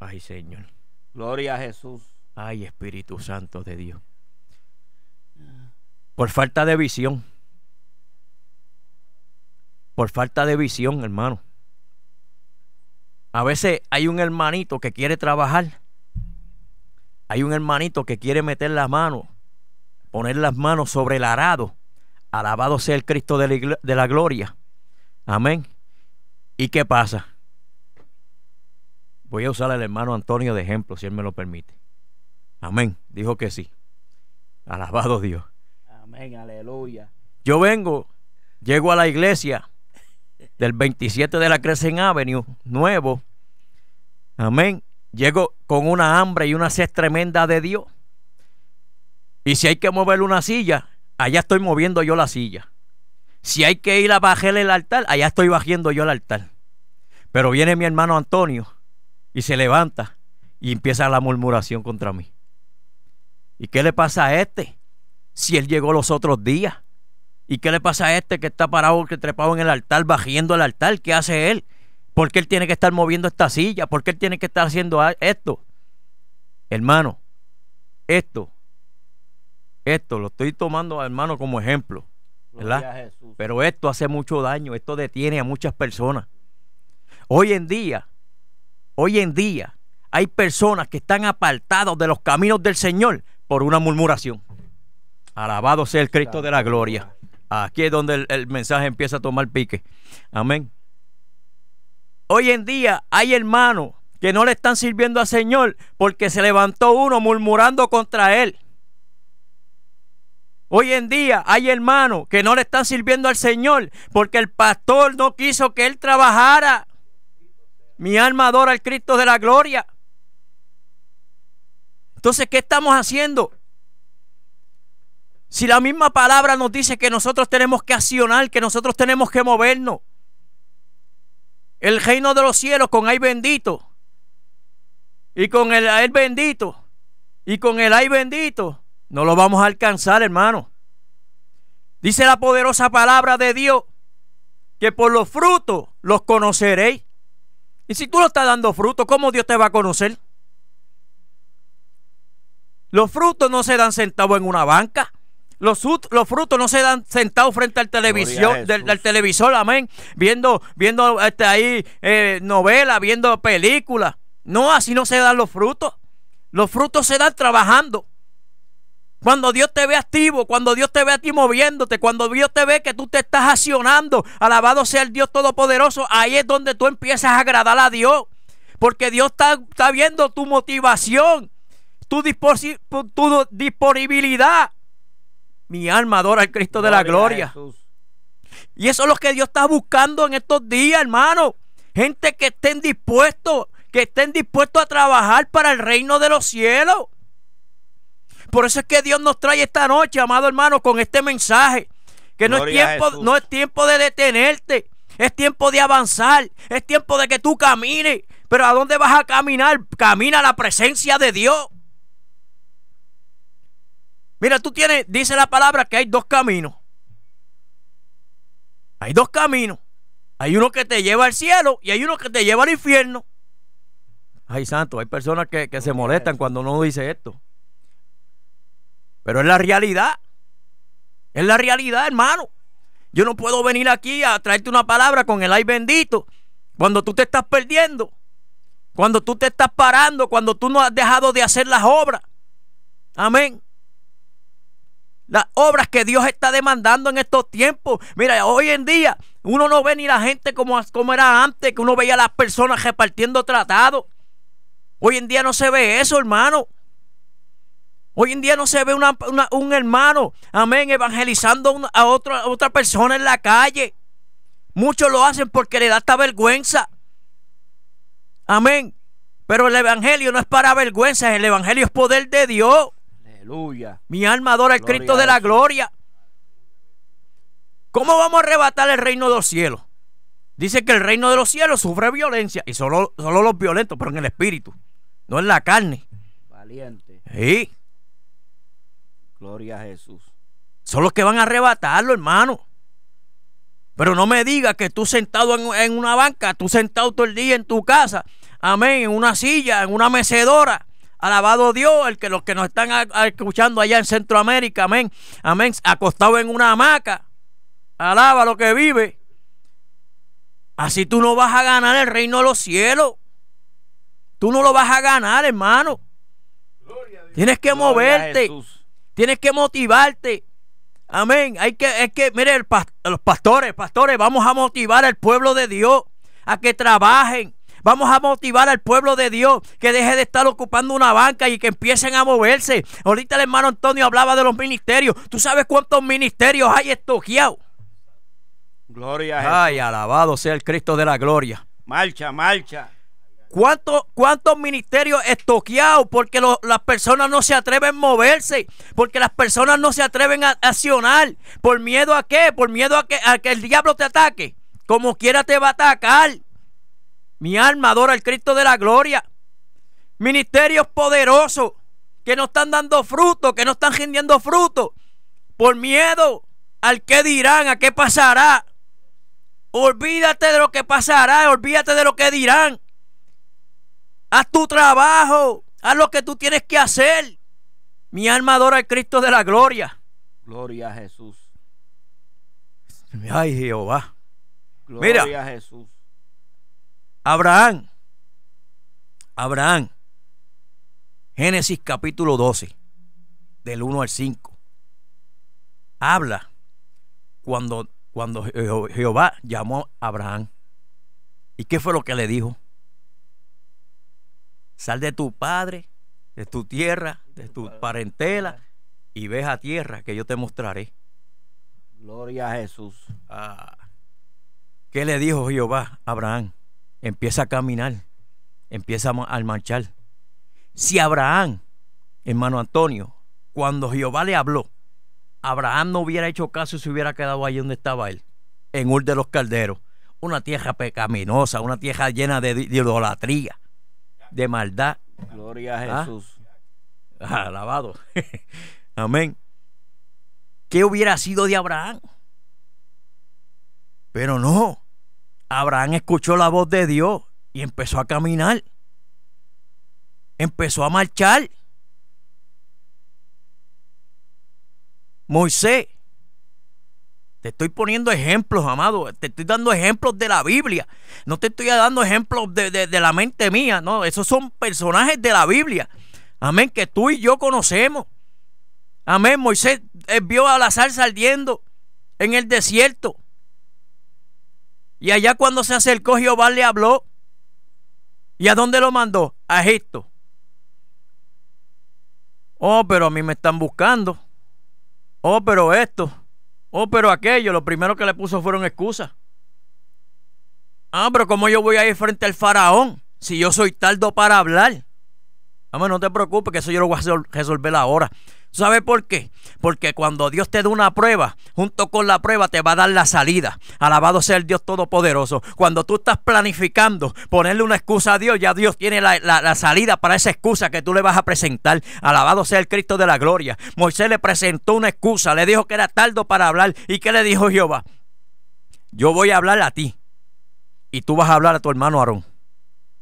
Ay, Señor. Gloria a Jesús. Ay, Espíritu Santo de Dios. Por falta de visión. Por falta de visión, hermano. A veces hay un hermanito que quiere trabajar. Hay un hermanito que quiere meter la mano, poner las manos sobre el arado. Alabado sea el Cristo de la, de la gloria. Amén. ¿Y qué pasa? Voy a usar al hermano Antonio de ejemplo, si él me lo permite. Amén. Dijo que sí. Alabado Dios. Amén, aleluya. Yo vengo, llego a la iglesia del veintisiete de la Crescent Avenue, nuevo. Amén. Llego con una hambre y una sed tremenda de Dios. Y si hay que mover una silla, allá estoy moviendo yo la silla. Si hay que ir a bajar el altar, allá estoy bajando yo el altar. Pero viene mi hermano Antonio y se levanta y empieza la murmuración contra mí. ¿Y qué le pasa a este si él llegó los otros días? ¿Y qué le pasa a este que está parado, que trepado en el altar, bajando el altar? ¿Qué hace él? ¿Por qué él tiene que estar moviendo esta silla? ¿Por qué él tiene que estar haciendo esto? Hermano, esto, esto lo estoy tomando, hermano, como ejemplo, ¿verdad? Pero esto hace mucho daño, esto detiene a muchas personas. Hoy en día, hoy en día, hay personas que están apartadas de los caminos del Señor por una murmuración. Alabado sea el Cristo de la gloria. Aquí es donde el, el mensaje empieza a tomar pique. Amén. Hoy en día hay hermanos que no le están sirviendo al Señor porque se levantó uno murmurando contra Él. Hoy en día hay hermanos que no le están sirviendo al Señor porque el pastor no quiso que Él trabajara. Mi alma adora al Cristo de la gloria. Entonces, ¿qué estamos haciendo? Si la misma palabra nos dice que nosotros tenemos que accionar, que nosotros tenemos que movernos. El reino de los cielos con ay bendito. Y con el ay bendito. Y con el ay bendito. No lo vamos a alcanzar, hermano. Dice la poderosa palabra de Dios que por los frutos los conoceréis. Y si tú no estás dando fruto, ¿cómo Dios te va a conocer? Los frutos no se dan sentados en una banca. Los, los frutos no se dan sentados frente al televisión, del, del televisor, amén, viendo, viendo este, ahí eh, novelas, viendo películas. No, así no se dan los frutos. Los frutos se dan trabajando. Cuando Dios te ve activo, cuando Dios te ve a ti moviéndote, cuando Dios te ve que tú te estás accionando, alabado sea el Dios Todopoderoso, ahí es donde tú empiezas a agradar a Dios. Porque Dios está, está viendo tu motivación, tu, tu disponibilidad. Mi alma adora al Cristo de la gloria. Y eso es lo que Dios está buscando en estos días, hermano. Gente que estén dispuestos, que estén dispuestos a trabajar para el reino de los cielos. Por eso es que Dios nos trae esta noche, amado hermano, con este mensaje. Que no es, tiempo, no es tiempo de detenerte, es tiempo de avanzar, es tiempo de que tú camines. Pero ¿a dónde vas a caminar? Camina a la presencia de Dios. Mira, tú tienes, dice la palabra que hay dos caminos. Hay dos caminos. Hay uno que te lleva al cielo y hay uno que te lleva al infierno. Ay, santo, hay personas que, que se molestan cuando uno dice esto. Pero es la realidad. Es la realidad, hermano. Yo no puedo venir aquí a traerte una palabra con el ay bendito cuando tú te estás perdiendo, cuando tú te estás parando, cuando tú no has dejado de hacer las obras. Amén. Las obras que Dios está demandando en estos tiempos. Mira, hoy en día uno no ve ni la gente como, como era antes, que uno veía a las personas repartiendo tratados. Hoy en día no se ve eso, hermano. Hoy en día no se ve una, una, un hermano, amén, evangelizando una, a, otro, a otra persona en la calle. Muchos lo hacen porque le da esta vergüenza. Amén. Pero el evangelio no es para vergüenza, el evangelio es poder de Dios. Aleluya. Mi alma adora al Cristo de la gloria. ¿Cómo vamos a arrebatar el reino de los cielos? Dice que el reino de los cielos sufre violencia. Y solo, solo los violentos, pero en el espíritu, no en la carne. Valiente. Sí. Gloria a Jesús. Son los que van a arrebatarlo, hermano. Pero no me digas que tú sentado en, en una banca, tú sentado todo el día en tu casa, amén, en una silla, en una mecedora. Alabado Dios, el que los que nos están a, a escuchando allá en Centroamérica, amén, amén, acostado en una hamaca. Alaba lo que vive. Así tú no vas a ganar el reino de los cielos. Tú no lo vas a ganar, hermano. Gloria a Dios. Tienes que Gloria moverte. A Jesús. Tienes que motivarte. Amén. Hay que, es que, mire, el past los pastores, pastores, vamos a motivar al pueblo de Dios a que trabajen. Vamos a motivar al pueblo de Dios que deje de estar ocupando una banca y que empiecen a moverse. Ahorita el hermano Antonio hablaba de los ministerios. ¿Tú sabes cuántos ministerios hay estoqueados? Gloria a Jesús. Ay, alabado sea el Cristo de la gloria. Marcha, marcha. ¿Cuántos, cuántos ministerios estoqueados? Porque lo, las personas no se atreven a moverse, porque las personas no se atreven a accionar. ¿Por miedo a qué? Por miedo a que, a que el diablo te ataque. Como quiera te va a atacar. Mi alma adora al Cristo de la gloria. Ministerios poderosos que no están dando fruto, que no están rindiendo fruto, por miedo al qué dirán, a qué pasará. Olvídate de lo que pasará, olvídate de lo que dirán. Haz tu trabajo, haz lo que tú tienes que hacer. Mi alma adora al Cristo de la gloria. Gloria a Jesús. Ay, Jehová. Gloria Mira, a Jesús. Abraham, Abraham, Génesis capítulo doce, del uno al cinco. Habla cuando, cuando Jehová llamó a Abraham. ¿Y qué fue lo que le dijo? Sal de tu padre, de tu tierra, de tu parentela y ve a tierra que yo te mostraré. Gloria a Jesús. Ah, ¿qué le dijo Jehová a Abraham? Empieza a caminar, empieza a marchar. Si Abraham Hermano Antonio, cuando Jehová le habló, Abraham no hubiera hecho caso y se hubiera quedado allí donde estaba él, en Ur de los Calderos, una tierra pecaminosa, una tierra llena de, de idolatría, de maldad. Gloria a Jesús. ¿Ah? Alabado. Amén. ¿Qué hubiera sido de Abraham? Pero no, Abraham escuchó la voz de Dios y empezó a caminar, empezó a marchar. Moisés, te estoy poniendo ejemplos, amado. Te estoy dando ejemplos de la Biblia. No te estoy dando ejemplos de, de, de la mente mía. No, esos son personajes de la Biblia. Amén, que tú y yo conocemos. Amén, Moisés vio a la zarza ardiendo en el desierto. Y allá cuando se acercó Jehová le habló. ¿Y a dónde lo mandó? A Egipto. Oh, pero a mí me están buscando. Oh, pero esto. Oh, pero aquello. Lo primero que le puso fueron excusas. Ah, pero ¿cómo yo voy a ir frente al faraón si yo soy tardo para hablar? Amén, no te preocupes, que eso yo lo voy a resolver ahora. ¿Sabe por qué? Porque cuando Dios te da una prueba, junto con la prueba te va a dar la salida. Alabado sea el Dios Todopoderoso. Cuando tú estás planificando ponerle una excusa a Dios, ya Dios tiene la, la, la salida para esa excusa que tú le vas a presentar. Alabado sea el Cristo de la gloria. Moisés le presentó una excusa, le dijo que era tardo para hablar. ¿Y qué le dijo Jehová? Yo voy a hablar a ti y tú vas a hablar a tu hermano Aarón.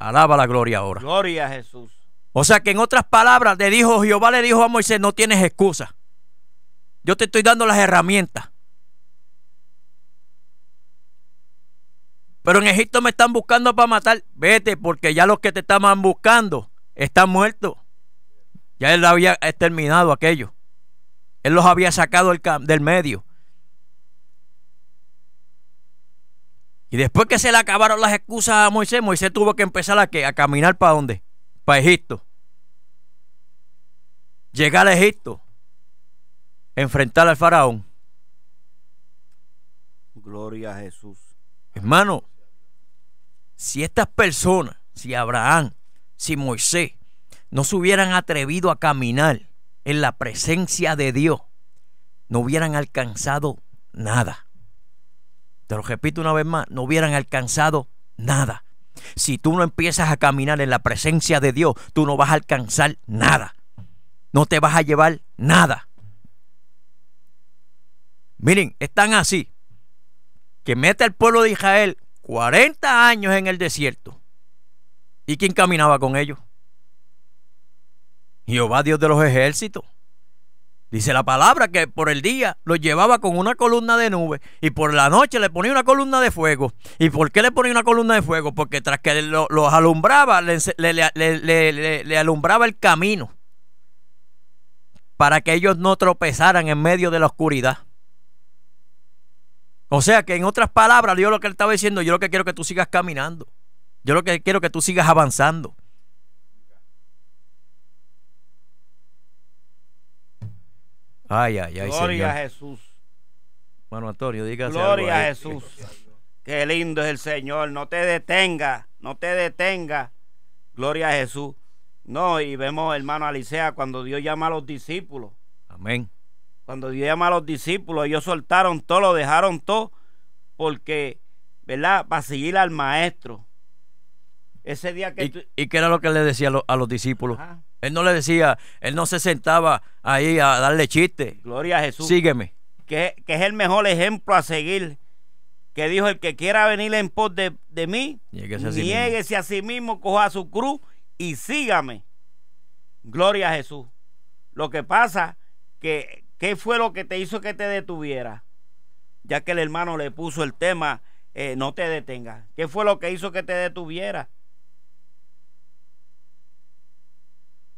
Alaba la gloria ahora. Gloria a Jesús. O sea que en otras palabras le dijo, Jehová le dijo a Moisés, no tienes excusa. Yo te estoy dando las herramientas. Pero en Egipto me están buscando para matar. Vete, porque ya los que te estaban buscando están muertos. Ya él había exterminado aquello. Él los había sacado del, del medio. Y después que se le acabaron las excusas a Moisés, Moisés tuvo que empezar a, ¿qué? A caminar para dónde. Para Egipto. Llegar a Egipto. Enfrentar al faraón. Gloria a Jesús. Hermano, si estas personas, si Abraham, si Moisés, no se hubieran atrevido a caminar en la presencia de Dios, no hubieran alcanzado nada. Te lo repito una vez más, no hubieran alcanzado nada. Si tú no empiezas a caminar en la presencia de Dios, tú no vas a alcanzar nada. No te vas a llevar nada. Miren, están así. Que mete al pueblo de Israel cuarenta años en el desierto. ¿Y quién caminaba con ellos? Jehová, Dios de los ejércitos. Dice la palabra que por el día los llevaba con una columna de nube y por la noche le ponía una columna de fuego. ¿Y por qué le ponía una columna de fuego? Porque tras que los lo alumbraba, le, le, le, le, le, le alumbraba el camino para que ellos no tropezaran en medio de la oscuridad. O sea que en otras palabras, yo lo que le estaba diciendo, yo lo que quiero que tú sigas caminando. Yo lo que quiero que tú sigas avanzando. Ay, ay, ay, Gloria Señor. A Jesús. Bueno, Antonio, dígase Gloria algo a Jesús. Qué lindo es el Señor. No te detenga, no te detenga. Gloria a Jesús. No, y vemos, hermano Alicea, cuando Dios llama a los discípulos. Amén. Cuando Dios llama a los discípulos, ellos soltaron todo, lo dejaron todo, porque, ¿verdad? Para seguir al maestro. Ese día que... ¿Y, tú... ¿y qué era lo que le decía a los, a los discípulos? Ajá. Él no le decía, él no se sentaba ahí a darle chiste. Gloria a Jesús. Sígueme. Que, que es el mejor ejemplo a seguir. Que dijo, el que quiera venir en pos de, de mí, niéguese a sí mismo. a sí mismo, coja su cruz y sígame. Gloria a Jesús. Lo que pasa, que ¿qué fue lo que te hizo que te detuviera? Ya que el hermano le puso el tema, eh, no te detengas. ¿Qué fue lo que hizo que te detuviera?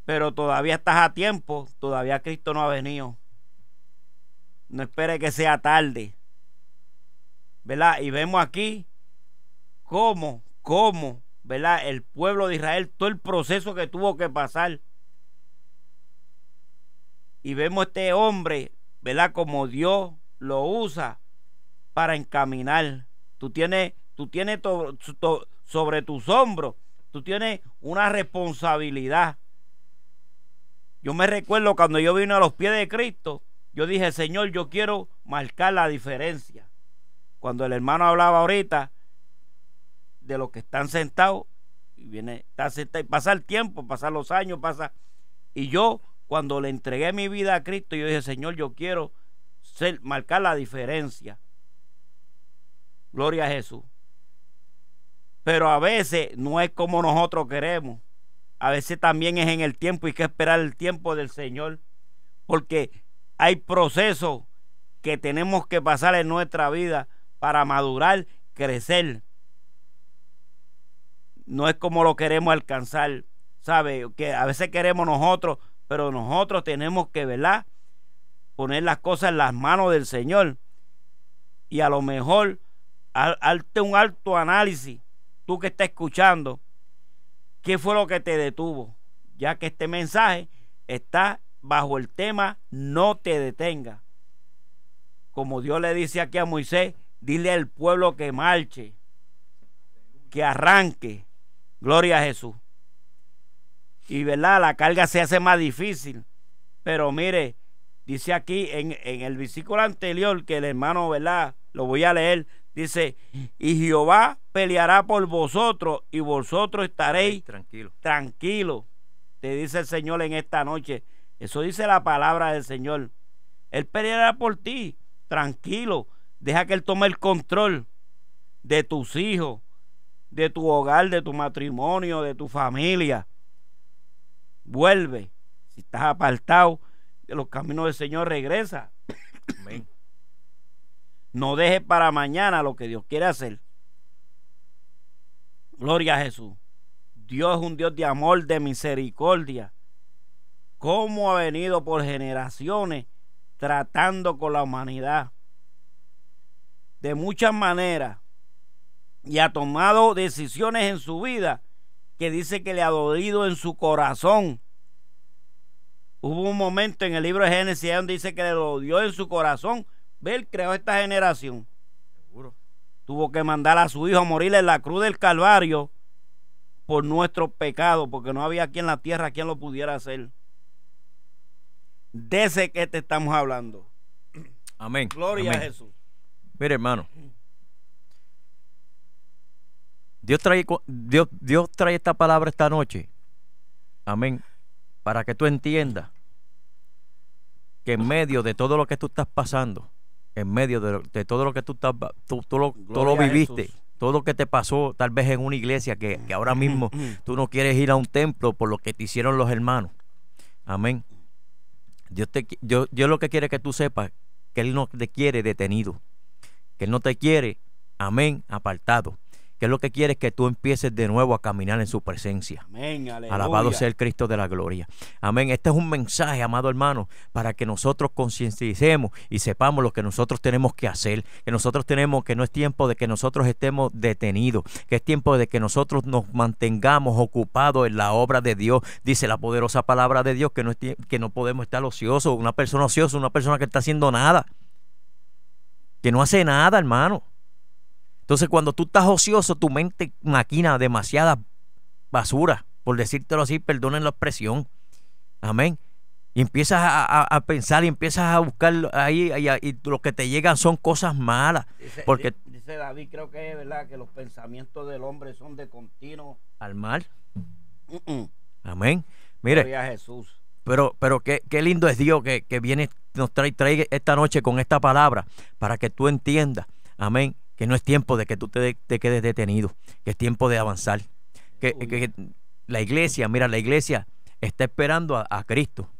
Pero todavía estás a tiempo, todavía Cristo no ha venido. No espere que sea tarde, ¿verdad? Y vemos aquí cómo, cómo, ¿verdad? El pueblo de Israel, todo el proceso que tuvo que pasar. Y vemos este hombre, ¿verdad? Como Dios lo usa para encaminar. Tú tienes, tú tienes to, to, sobre tus hombros, tú tienes una responsabilidad. Yo me recuerdo cuando yo vine a los pies de Cristo, yo dije, Señor, yo quiero marcar la diferencia. Cuando el hermano hablaba ahorita de los que están sentados, y viene, está sentado, y pasa el tiempo, pasa los años, pasa. Y yo, cuando le entregué mi vida a Cristo, yo dije, Señor, yo quiero ser, marcar la diferencia. Gloria a Jesús. Pero a veces no es como nosotros queremos. A veces también es en el tiempo, y hay que esperar el tiempo del Señor, porque hay procesos que tenemos que pasar en nuestra vida para madurar, crecer. No es como lo queremos alcanzar, ¿sabe? Que a veces queremos nosotros, pero nosotros tenemos que, ¿verdad?, poner las cosas en las manos del Señor. Y a lo mejor, hazte un alto análisis, tú que estás escuchando, ¿qué fue lo que te detuvo? Ya que este mensaje está bajo el tema no te detenga. Como Dios le dice aquí a Moisés, dile al pueblo que marche, que arranque. Gloria a Jesús. Y verdad, la carga se hace más difícil. Pero mire, dice aquí en, en el versículo anterior, que el hermano, verdad, lo voy a leer, dice, y Jehová peleará por vosotros y vosotros estaréis tranquilos. Tranquilo, te dice el Señor en esta noche. Eso dice la palabra del Señor. Él peleará por ti, tranquilo. Deja que Él tome el control de tus hijos, de tu hogar, de tu matrimonio, de tu familia. Vuelve. Si estás apartado de los caminos del Señor, regresa. Amén. No dejes para mañana lo que Dios quiere hacer. Gloria a Jesús. Dios es un Dios de amor, de misericordia. Cómo ha venido por generaciones tratando con la humanidad de muchas maneras, y ha tomado decisiones en su vida que dice que le ha dolido en su corazón. Hubo un momento en el libro de Génesis donde dice que le dolió en su corazón. Él creó esta generación. Seguro. Tuvo que mandar a su hijo a morir en la cruz del Calvario por nuestros pecados, porque no había aquí en la tierra quien lo pudiera hacer. De ese que te estamos hablando. Amén. Gloria Amén. a Jesús. Mire, hermano, Dios trae, Dios, Dios trae esta palabra esta noche. Amén. Para que tú entiendas que en medio de todo lo que tú estás pasando, en medio de, lo, de todo lo que tú estás, tú, tú, lo, tú lo viviste, todo lo que te pasó tal vez en una iglesia, que, que ahora mismo tú no quieres ir a un templo por lo que te hicieron los hermanos. Amén. Dios, te, Dios, Dios lo que quiere que tú sepas, que Él no te quiere detenido, que Él no te quiere, amén, apartado, que Él lo que quiere es que tú empieces de nuevo a caminar en su presencia. Amén, aleluya. Alabado sea el Cristo de la gloria. Amén. Este es un mensaje, amado hermano, para que nosotros concienticemos y sepamos lo que nosotros tenemos que hacer, que nosotros tenemos, que no es tiempo de que nosotros estemos detenidos, que es tiempo de que nosotros nos mantengamos ocupados en la obra de Dios. Dice la poderosa palabra de Dios que no, es, que no podemos estar ociosos. Una persona ociosa, una persona que está haciendo nada, que no hace nada, hermano. Entonces, cuando tú estás ocioso, tu mente maquina demasiada basura, por decírtelo así, perdonen la expresión. Amén. Y empiezas a, a, a pensar y empiezas a buscar ahí, y, a, y lo que te llegan son cosas malas. Dice, porque, dice David, creo que es verdad, que los pensamientos del hombre son de continuo al mal. Uh -uh. Amén. Mire, gloria a Jesús. Pero, pero qué, qué lindo es Dios que, que viene, nos trae, trae esta noche con esta palabra para que tú entiendas. Amén. Que no es tiempo de que tú te, te quedes detenido, que es tiempo de avanzar. Que, que, que la iglesia, mira, la iglesia está esperando a, a Cristo.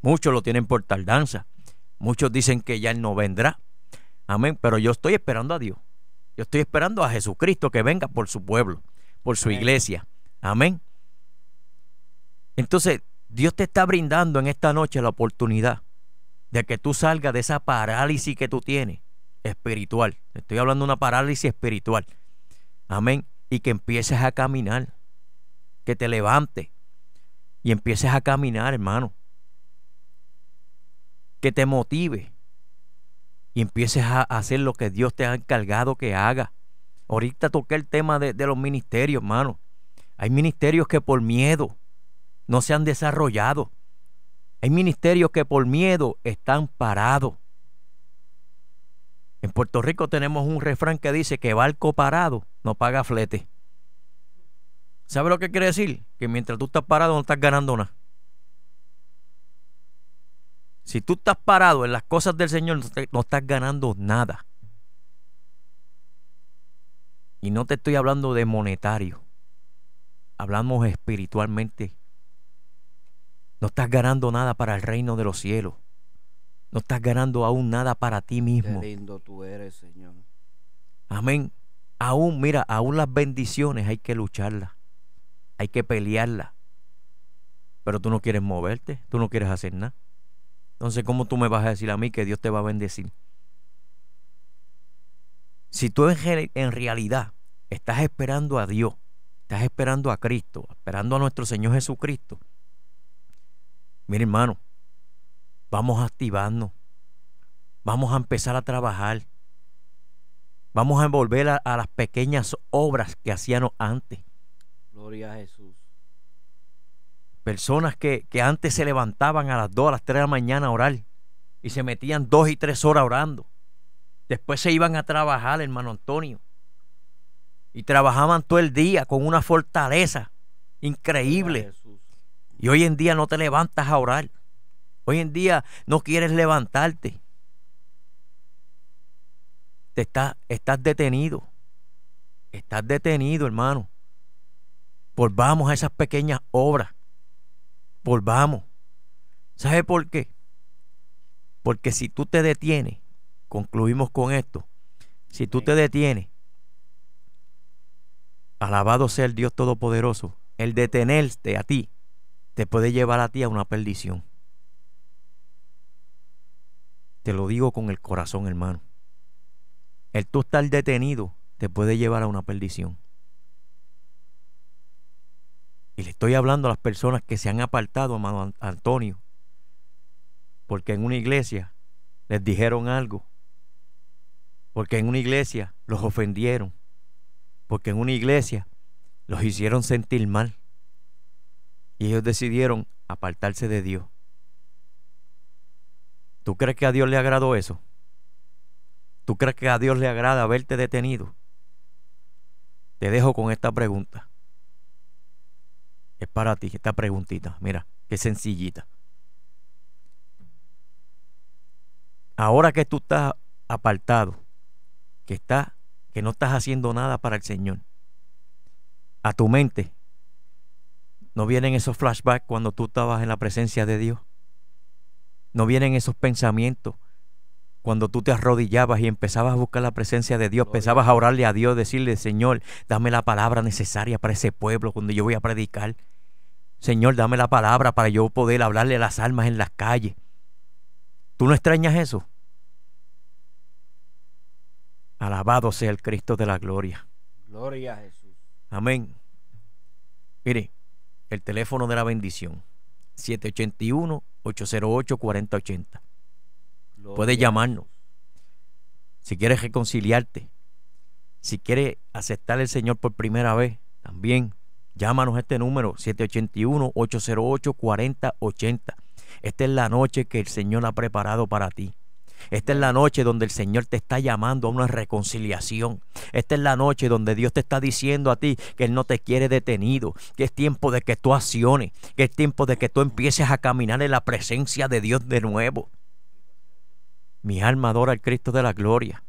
Muchos lo tienen por tardanza. Muchos dicen que ya Él no vendrá. Amén. Pero yo estoy esperando a Dios. Yo estoy esperando a Jesucristo que venga por su pueblo, por su Amén. iglesia. Amén. Entonces, Dios te está brindando en esta noche la oportunidad de que tú salgas de esa parálisis que tú tienes espiritual. Estoy hablando de una parálisis espiritual. Amén. Y que empieces a caminar, que te levantes y empieces a caminar, hermano, que te motive y empieces a hacer lo que Dios te ha encargado que haga. Ahorita toqué el tema de, de los ministerios, hermano. Hay ministerios que por miedo no se han desarrollado. Hay ministerios que por miedo están parados. En Puerto Rico tenemos un refrán que dice que barco parado no paga flete. ¿Sabe lo que quiere decir? Que mientras tú estás parado no estás ganando nada. Si tú estás parado en las cosas del Señor, no estás ganando nada. Y no te estoy hablando de monetario. Hablamos espiritualmente. No estás ganando nada para el reino de los cielos. No estás ganando aún nada para ti mismo. Qué lindo tú eres, Señor. Amén. Aún, mira, aún las bendiciones hay que lucharlas. Hay que pelearlas. Pero tú no quieres moverte. Tú no quieres hacer nada. Entonces, ¿cómo tú me vas a decir a mí que Dios te va a bendecir? Si tú en realidad estás esperando a Dios, estás esperando a Cristo, esperando a nuestro Señor Jesucristo. Mira, hermano, vamos a activarnos. Vamos a empezar a trabajar. Vamos a volver a, a las pequeñas obras que hacíamos antes. Gloria a Jesús. Personas que, que antes se levantaban a las dos, a las tres de la mañana a orar. Y se metían dos y tres horas orando. Después se iban a trabajar, hermano Antonio. Y trabajaban todo el día con una fortaleza increíble. Y hoy en día no te levantas a orar. Hoy en día no quieres levantarte. Te está, estás detenido. Estás detenido, hermano. Volvamos a esas pequeñas obras. Volvamos. ¿Sabe por qué? Porque si tú te detienes, concluimos con esto. Si tú te detienes, alabado sea el Dios Todopoderoso, el detenerte a ti te puede llevar a ti a una perdición. Te lo digo con el corazón, hermano. El tú estar detenido te puede llevar a una perdición. Y le estoy hablando a las personas que se han apartado, hermano Antonio, porque en una iglesia les dijeron algo, porque en una iglesia los ofendieron, porque en una iglesia los hicieron sentir mal. Y ellos decidieron apartarse de Dios. ¿Tú crees que a Dios le agradó eso? ¿Tú crees que a Dios le agrada verte detenido? Te dejo con esta pregunta. Es para ti esta preguntita. Mira, qué sencillita. Ahora que tú estás apartado, que, está, que no estás haciendo nada para el Señor, a tu mente no vienen esos flashbacks cuando tú estabas en la presencia de Dios. No vienen esos pensamientos cuando tú te arrodillabas y empezabas a buscar la presencia de Dios, empezabas a orarle a Dios, decirle: Señor, dame la palabra necesaria para ese pueblo cuando yo voy a predicar. Señor, dame la palabra para yo poder hablarle a las almas en las calles. ¿Tú no extrañas eso? Alabado sea el Cristo de la gloria. Gloria a Jesús. Amén. Mire, el teléfono de la bendición, siete ocho uno, ocho cero ocho, cuatro cero ocho cero. Puedes llamarnos. Si quieres reconciliarte, si quieres aceptar al Señor por primera vez, también llámanos a este número, siete ocho uno, ocho cero ocho, cuatro cero ocho cero. Esta es la noche que el Señor ha preparado para ti. Esta es la noche donde el Señor te está llamando a una reconciliación. Esta es la noche donde Dios te está diciendo a ti que Él no te quiere detenido, que es tiempo de que tú acciones, que es tiempo de que tú empieces a caminar en la presencia de Dios de nuevo. Mi alma adora al Cristo de la gloria.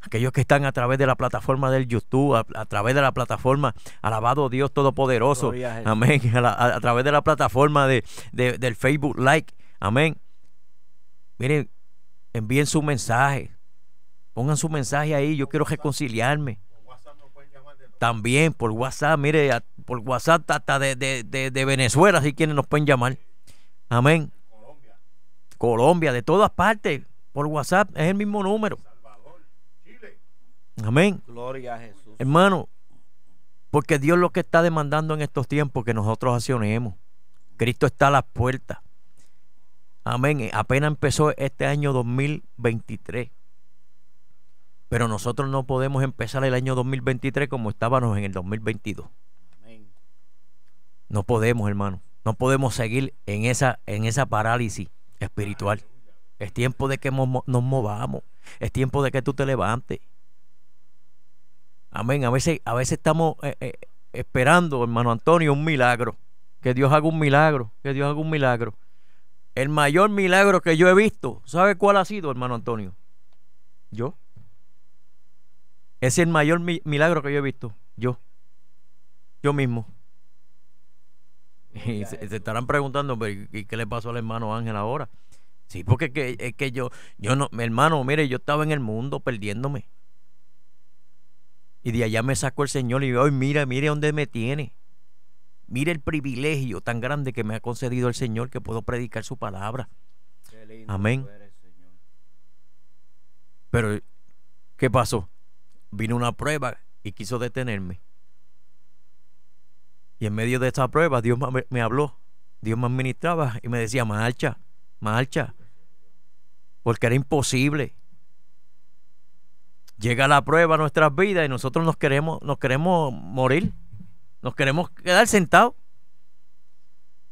Aquellos que están a través de la plataforma del YouTube, a, a través de la plataforma, alabado Dios Todopoderoso, amén, a, la, a, a través de la plataforma de, de, del Facebook Live, amén. Miren, envíen su mensaje, pongan su mensaje ahí, yo quiero reconciliarme. También por WhatsApp, mire, por WhatsApp hasta de, de, de, de Venezuela, si quieren nos pueden llamar, amén. Colombia, Colombia, de todas partes. Por WhatsApp, es el mismo número. Salvador, Chile. Amén. Gloria a Jesús. Hermano, porque Dios lo que está demandando en estos tiempos que nosotros accionemos. Cristo está a las puertas. Amén. Apenas empezó este año dos mil veintitrés. Pero nosotros no podemos empezar el año dos mil veintitrés como estábamos en el dos mil veintidós. Amén. No podemos, hermano. No podemos seguir en esa, en esa parálisis espiritual. Es tiempo de que mo nos movamos. Es tiempo de que tú te levantes. Amén. A veces, a veces estamos eh, eh, esperando, hermano Antonio, un milagro. Que Dios haga un milagro. Que Dios haga un milagro. El mayor milagro que yo he visto, ¿sabe cuál ha sido, hermano Antonio? Yo. Es el mayor mi milagro que yo he visto. Yo. Yo mismo. Y se, se estarán preguntando, ¿pero y qué le pasó al hermano Ángel ahora? Sí, porque es que, es que yo, yo no, mi hermano, mire, yo estaba en el mundo perdiéndome. Y de allá me sacó el Señor y hoy mira, mire dónde me tiene. Mire el privilegio tan grande que me ha concedido el Señor, que puedo predicar su palabra. Qué lindo. Amén. Eres, Señor. Pero, ¿qué pasó? Vino una prueba y quiso detenerme. Y en medio de esta prueba, Dios me habló, Dios me administraba y me decía, marcha, marcha, porque era imposible. Llega la prueba a nuestras vidas y nosotros nos queremos, nos queremos morir, nos queremos quedar sentados.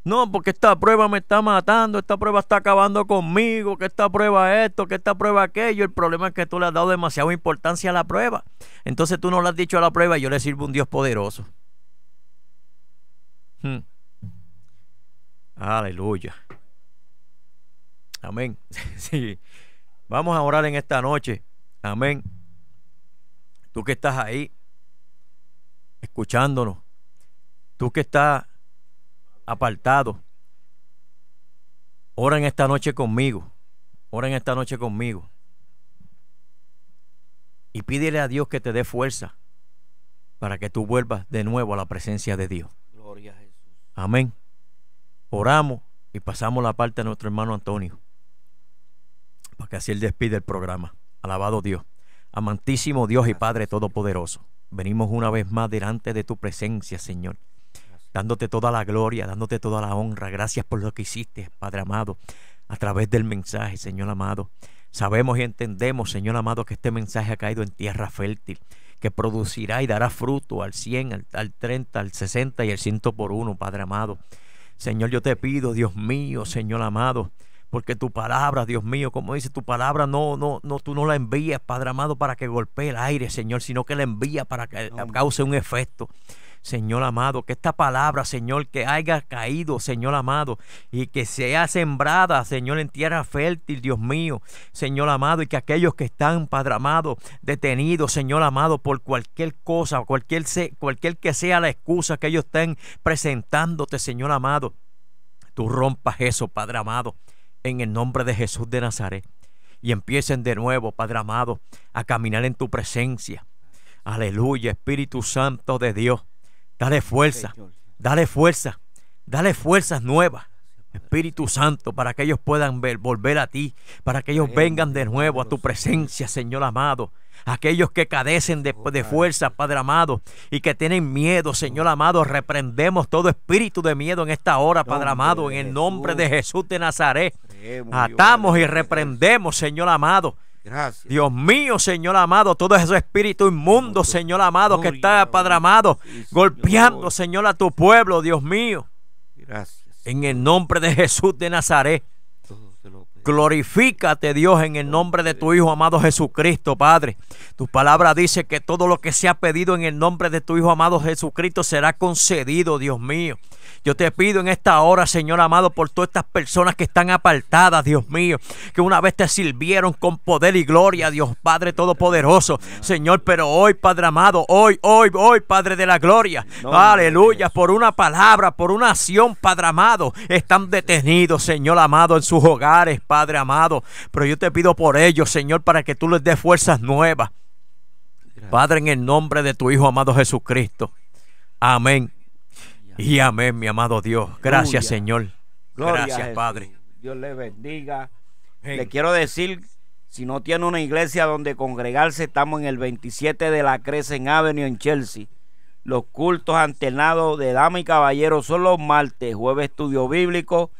No, porque esta prueba me está matando, esta prueba está acabando conmigo, que esta prueba esto, que esta prueba aquello. El problema es que tú le has dado demasiada importancia a la prueba. Entonces tú no le has dicho a la prueba, yo le sirvo a un Dios poderoso. Hmm. Aleluya. Amén. Sí. Vamos a orar en esta noche. Amén. Tú que estás ahí escuchándonos, tú que estás apartado, ora en esta noche conmigo. Ora en esta noche conmigo y pídele a Dios que te dé fuerza para que tú vuelvas de nuevo a la presencia de Dios. Gloria a Jesús. Amén. Oramos y pasamos la parte a nuestro hermano Antonio, para que así él despide el programa. Alabado Dios, amantísimo Dios y Padre Todopoderoso, venimos una vez más delante de tu presencia, Señor, dándote toda la gloria, dándote toda la honra. Gracias por lo que hiciste, Padre amado, a través del mensaje, Señor amado. Sabemos y entendemos, Señor amado, que este mensaje ha caído en tierra fértil, que producirá y dará fruto al cien, al, al treinta, al sesenta y al cien por uno, Padre amado. Señor, yo te pido, Dios mío, Señor amado, porque tu palabra, Dios mío, como dice tu palabra, no, no, no, tú no la envías, Padre amado, para que golpee el aire, Señor, sino que la envías para que cause un efecto. Señor amado, que esta palabra, Señor, que haya caído, Señor amado, y que sea sembrada, Señor, en tierra fértil, Dios mío, Señor amado, y que aquellos que están, Padre amado, detenidos, Señor amado, por cualquier cosa, cualquier, cualquier que sea la excusa que ellos estén presentándote, Señor amado, tú rompas eso, Padre amado, en el nombre de Jesús de Nazaret, y empiecen de nuevo, Padre amado, a caminar en tu presencia. Aleluya, Espíritu Santo de Dios. Dale fuerza, dale fuerza, dale fuerzas nuevas, Espíritu Santo, para que ellos puedan ver, volver a ti, para que ellos vengan de nuevo a tu presencia, Señor amado. Aquellos que cadecen de, de fuerza, Padre amado, y que tienen miedo, Señor amado, reprendemos todo espíritu de miedo en esta hora, Padre amado, en el nombre de Jesús de Nazaret. Atamos y reprendemos, Señor amado. Gracias. Dios mío, Señor amado, todo ese espíritu inmundo, Señor amado, que está, Padre amado, golpeando, Señor, a tu pueblo, Dios mío. Gracias. En el nombre de Jesús de Nazaret, glorifícate, Dios, en el nombre de tu Hijo amado Jesucristo, Padre. Tu palabra dice que todo lo que se ha pedido en el nombre de tu Hijo amado Jesucristo será concedido, Dios mío. Yo te pido en esta hora, Señor amado, por todas estas personas que están apartadas, Dios mío, que una vez te sirvieron con poder y gloria, Dios Padre Todopoderoso, Señor, pero hoy, Padre amado, hoy, hoy, hoy, Padre de la gloria, no, aleluya, por una palabra, por una acción, Padre amado, están detenidos, Señor amado, en sus hogares, Padre amado, pero yo te pido por ellos, Señor, para que tú les des fuerzas nuevas, Padre, en el nombre de tu Hijo amado Jesucristo, amén. Y amén, mi amado Dios. Gracias, Señor. Gracias, Padre. Dios le bendiga. Le quiero decir, si no tiene una iglesia donde congregarse, estamos en el veintisiete de la Crescent Avenue en Chelsea. Los cultos alternados de dama y caballero son los martes, jueves estudio bíblico,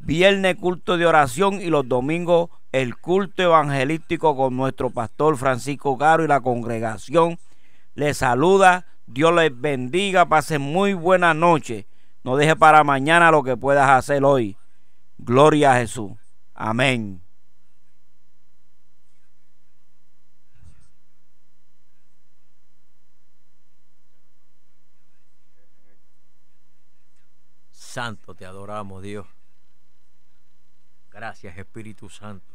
viernes culto de oración y los domingos el culto evangelístico con nuestro pastor Francisco Caro y la congregación. Les saluda. Dios les bendiga, pasen muy buena noche. No deje para mañana lo que puedas hacer hoy. Gloria a Jesús. Amén. Santo, te adoramos, Dios. Gracias, Espíritu Santo.